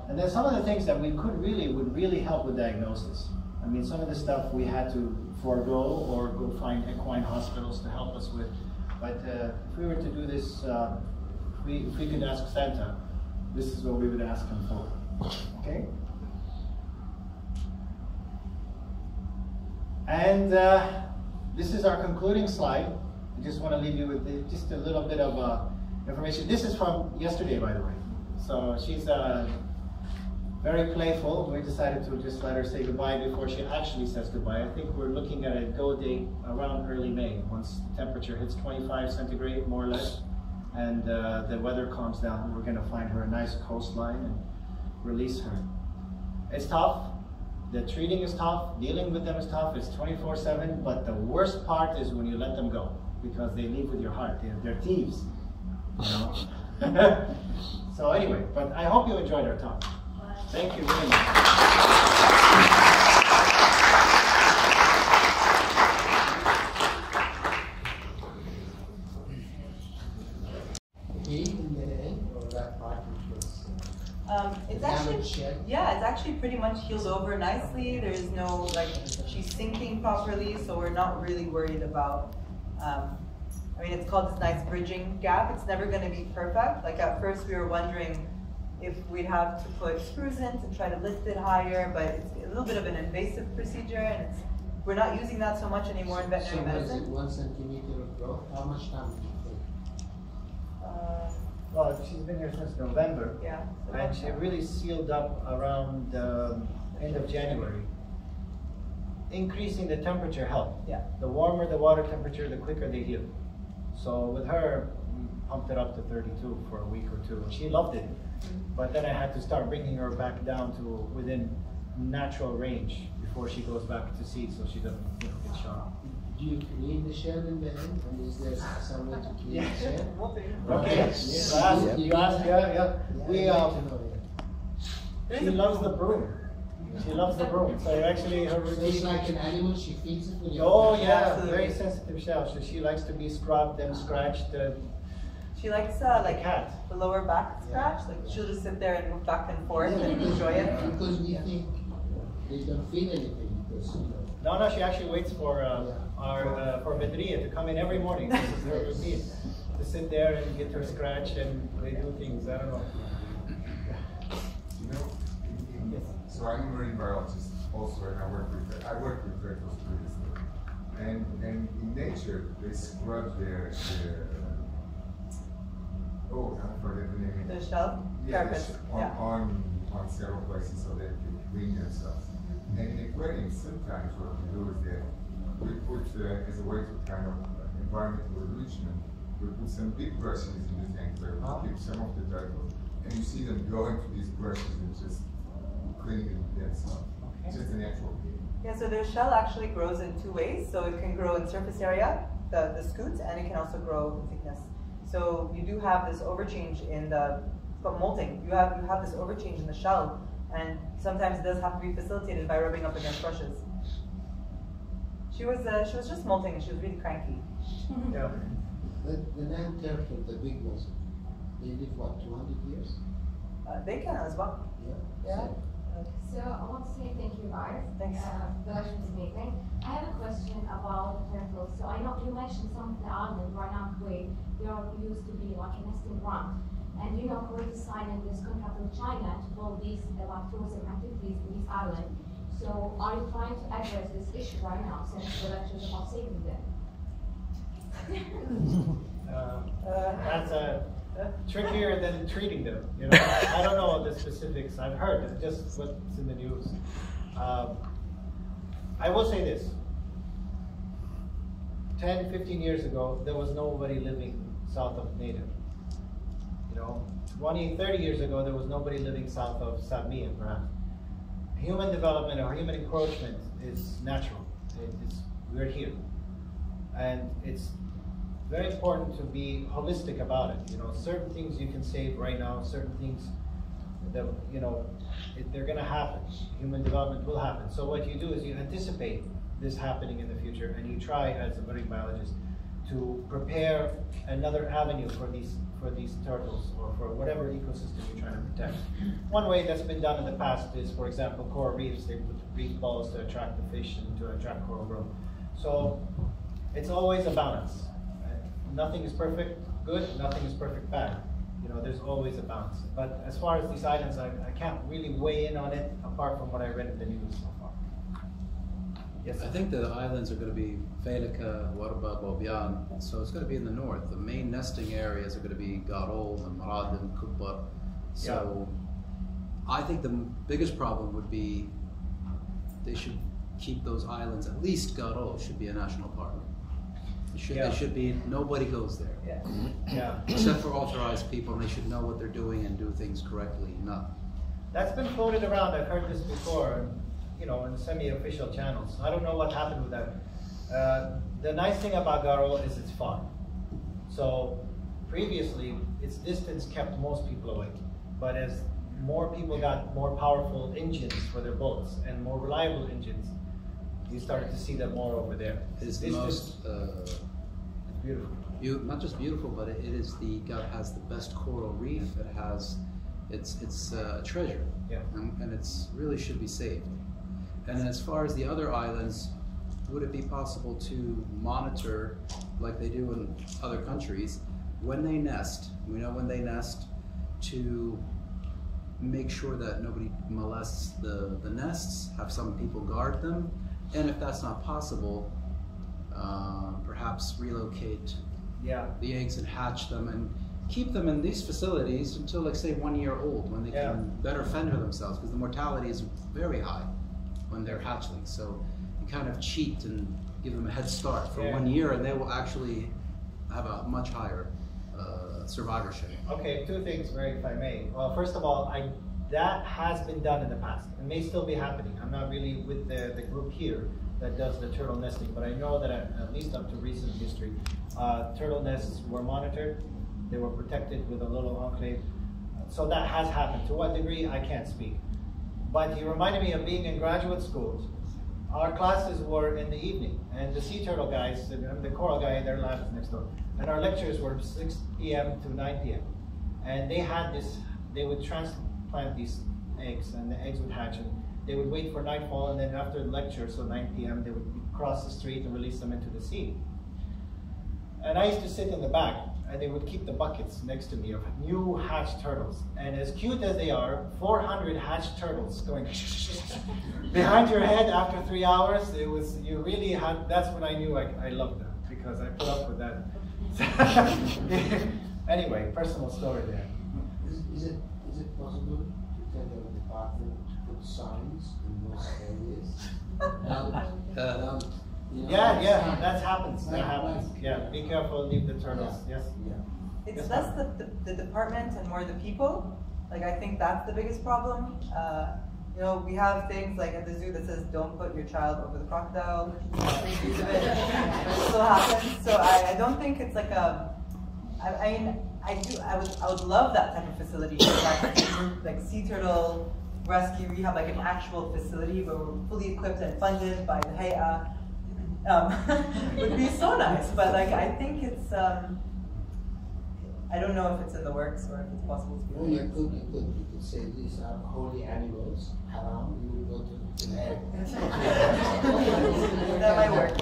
And then some of the things that we would really help with diagnosis. I mean, some of the stuff we had to forego or go find equine hospitals to help us with. But if we were to do this, if we could ask Santa, this is what we would ask him for, okay? And this is our concluding slide. I just want to leave you with just a little bit of information. This is from yesterday, by the way. So she's very playful. We decided to just let her say goodbye before she actually says goodbye. I think we're looking at a go date around early May, once the temperature hits 25 centigrade, more or less, and the weather calms down. We're gonna find her a nice coastline and release her. It's tough. The treating is tough. Dealing with them is tough. It's 24/7, but the worst part is when you let them go, because they leave with your heart. They're thieves, you know? So anyway, but I hope you enjoyed our talk. Thank you very much. It's actually pretty much healed over nicely. There is no, like, she's sinking properly, so we're not really worried about, I mean, it's called this nice bridging gap. It's never gonna be perfect. Like at first we were wondering if we'd have to put screws in to try to lift it higher, but it's a little bit of an invasive procedure and it's We're not using that so much anymore in veterinary medicine. So 1 centimeter of growth, how much time did it take? Well, she's been here since November. Yeah. And she really sealed up around the end of January. Increasing the temperature helped. Yeah. The warmer the water temperature, the quicker they heal. So with her, pumped it up to 32 for a week or two. She loved it. But then I had to start bringing her back down to within natural range before she goes back to seed, so she doesn't get shot. Do you clean the shell in the end? And is there some way to clean the shell? Okay. Yes. You asked, yeah. We she loves the broom. She loves the broom. So actually, her routine. It's like an animal. She feeds it. Oh yeah, very sensitive shell. So she likes to be scrubbed and scratched. She likes like cat. The lower back scratch. Yeah. Like she'll just sit there and move back and forth and enjoy it. Because we think they don't feel anything. Because, you know. No, she actually waits for for Vedria to come in every morning. This is her routine. To sit there and get her scratch and they do things. I don't know. You know. So I'm a marine biologist also, and I work with turtles previously. And in nature, they scrub their oh, I forget the name. The shell? Yeah, the shell, on several places so that they clean themselves. Mm-hmm. And in aquariums, sometimes what we do is that we put, as a way to kind of environmental enrichment, we put some big brushes in the tank where we keep some of the turtles. And you see them going to these brushes and just cleaning themselves. Okay. Just a natural thing. Yeah, so their shell actually grows in two ways. So it can grow in surface area, the scutes, and it can also grow in thickness. So you do have this overchange in the molting. You have this overchange in the shell, and sometimes it does have to be facilitated by rubbing up against brushes. She was just molting, and she was really cranky. Yeah. The land turtle, the big ones, they live what, 200 years? They can as well. Yeah. Yeah. So I want to say thank you, guys. Thanks. The lecture was amazing. I have a question about turtles. So I know you mentioned some of the islands right now in Kuwait. They are used to be like a nesting ground. And you know, Kuwait is signing this contract with China to build these tourism activities in these islands. So are you trying to address this issue right now since the lecture is about saving them? That's trickier than treating them, you know. I don't know the specifics. I've heard just what's in the news. I will say this: 10, 15 years ago, there was nobody living south of Native. You know, 20, 30 years ago, there was nobody living south of Sabmiya, perhaps. Human development or human encroachment is natural. We're here, and it's very important to be holistic about it. You know, certain things you can save right now, certain things that, you know, they're gonna happen. Human development will happen. So what you do is you anticipate this happening in the future, and you try as a marine biologist to prepare another avenue for these turtles or for whatever ecosystem you're trying to protect. One way that's been done in the past is, for example, coral reefs. They put reef balls to attract the fish and to attract coral growth. So it's always a balance. Nothing is perfect good, nothing is perfect bad. You know, there's always a balance. But as far as these islands, I can't really weigh in on it apart from what I read in the news so far. Yes? I think the islands are going to be Felika, Warba, Bobian, so it's going to be in the north. The main nesting areas are going to be Garol and Marad and Kubbar. So I think the biggest problem would be they should keep those islands, at least Garol should be a national park. It should be, nobody goes there. Yeah. Yeah. Except for authorized people, and they should know what they're doing and do things correctly. That's been floated around. I've heard this before, you know, in semi-official channels. I don't know what happened with that. The nice thing about Garol is it's far. So previously, its distance kept most people away. But as more people got more powerful engines for their boats and more reliable engines, you started to see them more over there. It's the most beautiful. Not just beautiful, but it is has the best coral reef. It has, it's a treasure. Yeah. And it's really should be saved. And as far as the other islands, would it be possible to monitor, like they do in other countries, when they nest? We know when they nest to make sure that nobody molests the nests. Have some people guard them. And if that's not possible, perhaps relocate the eggs and hatch them and keep them in these facilities until, like, say, 1 year old, when they can better fend for themselves, because the mortality is very high when they're hatchlings. So you kind of cheat and give them a head start for 1 year, and they will actually have a much higher survivorship. Okay, two things, Greg, if I may. Well, first of all, that has been done in the past. It may still be happening. I'm not really with the group here that does the turtle nesting, but I know that at least up to recent history, turtle nests were monitored. They were protected with a little enclave. So that has happened. To what degree, I can't speak. But you reminded me of being in graduate schools. Our classes were in the evening, and the sea turtle guys, and the coral guy, their lab is next door. And our lectures were 6 p.m. to 9 p.m. And they had this, they would transplant these eggs, and the eggs would hatch, and they would wait for nightfall, and then after the lecture, so 9 p.m., they would cross the street and release them into the sea. And I used to sit in the back, and they would keep the buckets next to me of new hatched turtles. And as cute as they are, 400 hatched turtles going behind your head after 3 hours. It was, you really had, that's when I knew I loved them, because I put up with that. Anyway, personal story there. Is it possible to tell the department to put signs in those areas? Yeah, that happens. That happens. Yeah, be careful, leave the turtles. Yes. Yeah. It's less the department and more the people. Like, I think that's the biggest problem. You know, we have things like at the zoo that says don't put your child over the crocodile. Use of it. But it still happens. So I don't think it's like a. I mean, I would love that type of facility, like sea turtle rescue. We have like an actual facility where we're fully equipped and funded by the Hay'a. Would be so nice, but like I think it's I don't know if it's in the works or if it's possible to be. You could say these are holy animals, haram. You would go to the head. That might work.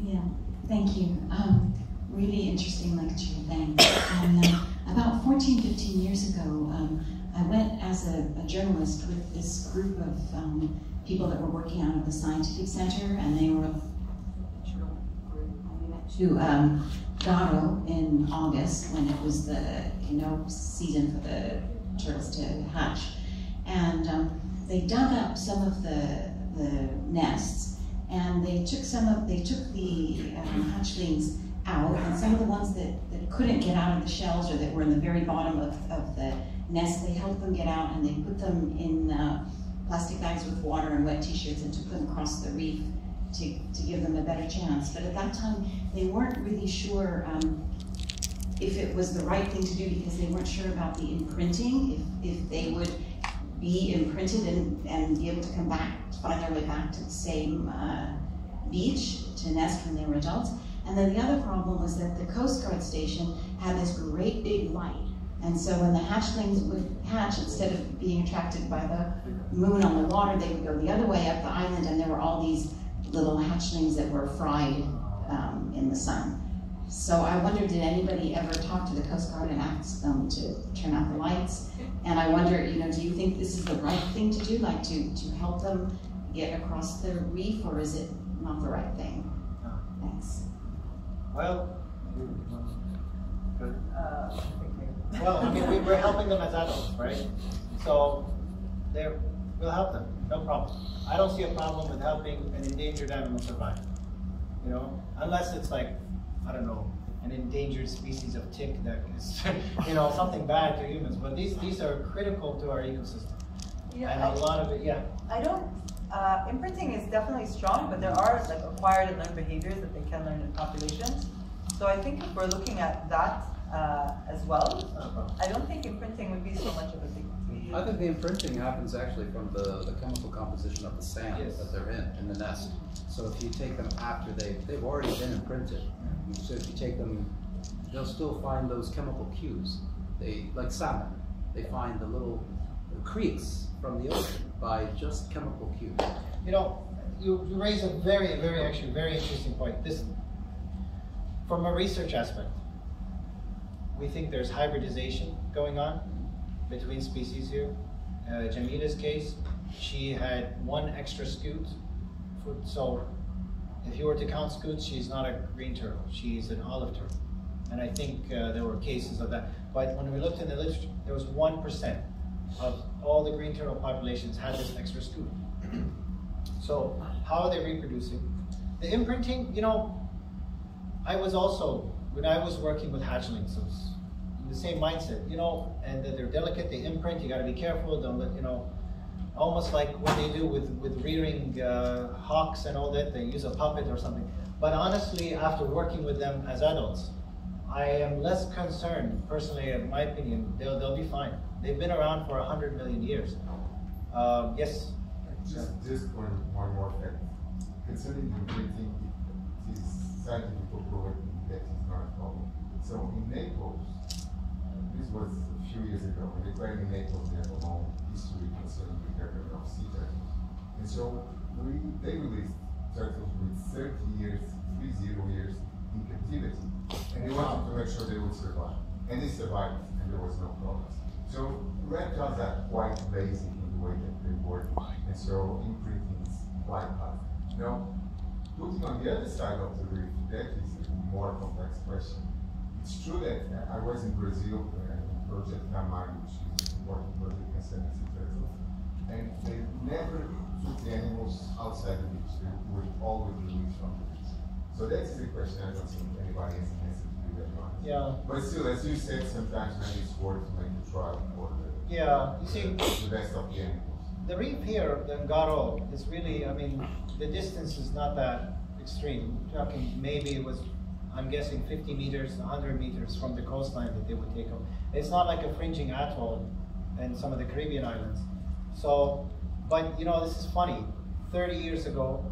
Yeah, thank you. Really interesting lecture, thanks. And about 14, 15 years ago, I went as a journalist with this group of people that were working out of the Scientific Center, and they were to Garol in August, when it was the season for the turtles to hatch, and they dug up some of the nests, and they took the hatchlings out, and some of the ones that couldn't get out of the shells or that were in the very bottom of the nest, they helped them get out, and they put them in plastic bags with water and wet t-shirts and took them across the reef to give them a better chance. But at that time, they weren't really sure if it was the right thing to do, because they weren't sure about the imprinting, if they would be imprinted and be able to come back, find their way back to the same beach to nest when they were adults. And then the other problem was that the Coast Guard station had this great big light. And so when the hatchlings would hatch, instead of being attracted by the moon on the water, they would go the other way up the island, and there were all these little hatchlings that were fried in the sun. So I wonder, did anybody ever talk to the Coast Guard and ask them to turn out the lights? And I wonder, do you think this is the right thing to do, like to help them get across the reef, or is it not the right thing? Thanks. Well, well, I mean, we're helping them as adults, right? So we'll help them, no problem. I don't see a problem with helping an endangered animal survive, unless it's like, I don't know, an endangered species of tick that is, something bad to humans. But these are critical to our ecosystem. And a lot of it, I don't, imprinting is definitely strong, but there are like acquired and learned behaviors that they can learn in populations. So I think if we're looking at that, as well. I don't think imprinting would be so much of a big deal. I think the imprinting happens actually from the chemical composition of the sand that they're in the nest. So if you take them after they've already been imprinted, so if you take them, they'll still find those chemical cues. They, like salmon, they find the little creeks from the ocean by just chemical cues. You raise a very interesting point. This, from a research aspect, we think there's hybridization going on between species here. Jamita's case, She had one extra scoot. So if you were to count scoots, she's not a green turtle. She's an olive turtle. And I think there were cases of that. But when we looked in the literature, there was 1% of all the green turtle populations had this extra scoot. So how are they reproducing? The imprinting, you know, I was also, when I was working with hatchlings, it was the same mindset, you know, and that they're delicate, they imprint, you gotta be careful, don't let, you know, almost like what they do with rearing hawks and all that, they use a puppet or something. But honestly, after working with them as adults, I am less concerned, personally, in my opinion, they'll be fine. They've been around for 100 million years. Yes? Just one more fact. Concerning the breeding, it is scientific proven that is not a problem. So in Naples, this was a few years ago, when they claimed in Naples they have a long history concerning the recovery of sea turtles. And so they released turtles with 30 years in captivity. And they wanted to make sure they would survive. And they survived, and there was no problems. So reptiles are quite basic in the way that they work. And so imprinting is quite hard. Now, looking on the other side of the reef, that is a more complex question. It's true that I was in Brazil, Project Tamara, which is an important project concerning sea turtles, and they never took the animals outside the beach. They would always release from the beach. So that's the question. I don't think anybody has an answer to that one. Yeah. But still, as you said, sometimes it's worth making a trial for the, yeah, you see, the rest of the animals. The reef here, the Garol, is really, I mean, the distance is not that extreme. We're talking maybe it was, I'm guessing, 50 meters, 100 meters from the coastline that they would take up. It's not like a fringing atoll in some of the Caribbean islands. So, but you know, this is funny. 30 years ago,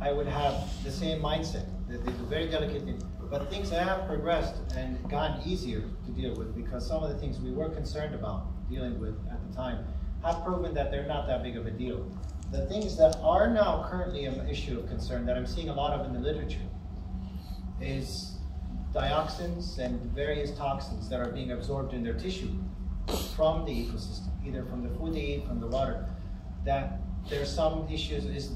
I would have the same mindset. That they do very delicate things. But things that have progressed and gotten easier to deal with, because some of the things we were concerned about dealing with at the time have proven that they're not that big of a deal. The things that are now currently an issue of concern that I'm seeing a lot of in the literature is dioxins and various toxins that are being absorbed in their tissue from the ecosystem, either from the food they eat, from the water. That there's some issues, is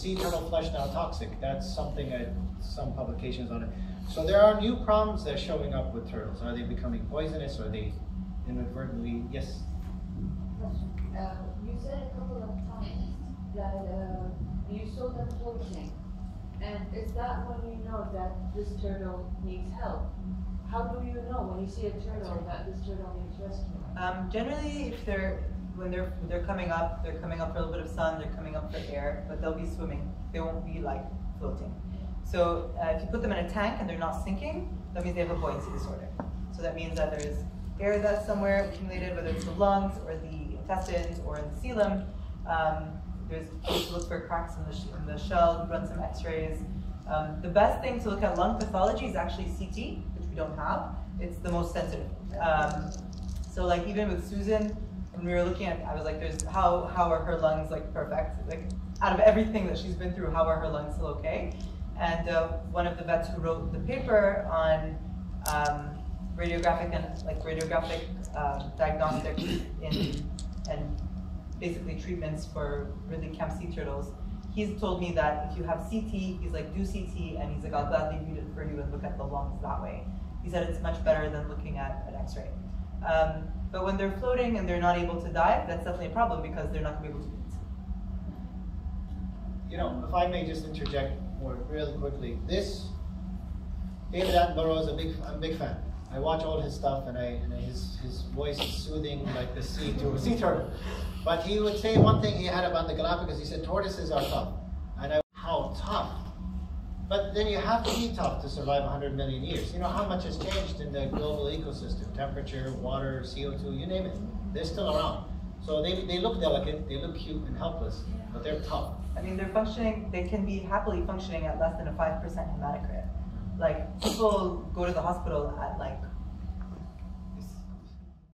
sea turtle flesh now toxic? That's something, some publications on it. So there are new problems that are showing up with turtles. Are they becoming poisonous? Are they inadvertently, yes? You said a couple of times that you saw them floating. And is that when you know that this turtle needs help? How do you know when you see a turtle that this turtle needs rescue? Generally, if when they're coming up, they're coming up for a little bit of sun, they're coming up for air, but they'll be swimming. They won't be like floating. So if you put them in a tank and they're not sinking, that means they have a buoyancy disorder. So that means that there is air that's somewhere accumulated, whether it's the lungs or the intestines or in the coelom. There's to look for cracks in the shell, run some x-rays. The best thing to look at lung pathology is actually CT, which we don't have. It's the most sensitive. So like even with Susan, when we were looking at, I was like, "There's how are her lungs like perfect? Like out of everything that she's been through, how are her lungs still okay?" And one of the vets who wrote the paper on radiographic diagnostics and basically treatments for really camp sea turtles. He's told me that if you have CT, he's like, do CT, and he's like, I'll gladly read it for you and look at the lungs that way. He said it's much better than looking at an x-ray. But when they're floating and they're not able to dive, that's definitely a problem because they're not gonna be able to eat. You know, if I may just interject more really quickly, this, David Attenborough is I'm a big fan. I watch all his stuff, and his voice is soothing like the sea to a sea turtle. But he would say one thing he had about the Galapagos. He said tortoises are tough, and how tough? But then you have to be tough to survive 100 million years. You know how much has changed in the global ecosystem: temperature, water, CO2, you name it. They're still around. So they look delicate, they look cute and helpless, but they're tough. I mean, they're functioning. They can be happily functioning at less than a 5% hematocrit. Like, people go to the hospital at like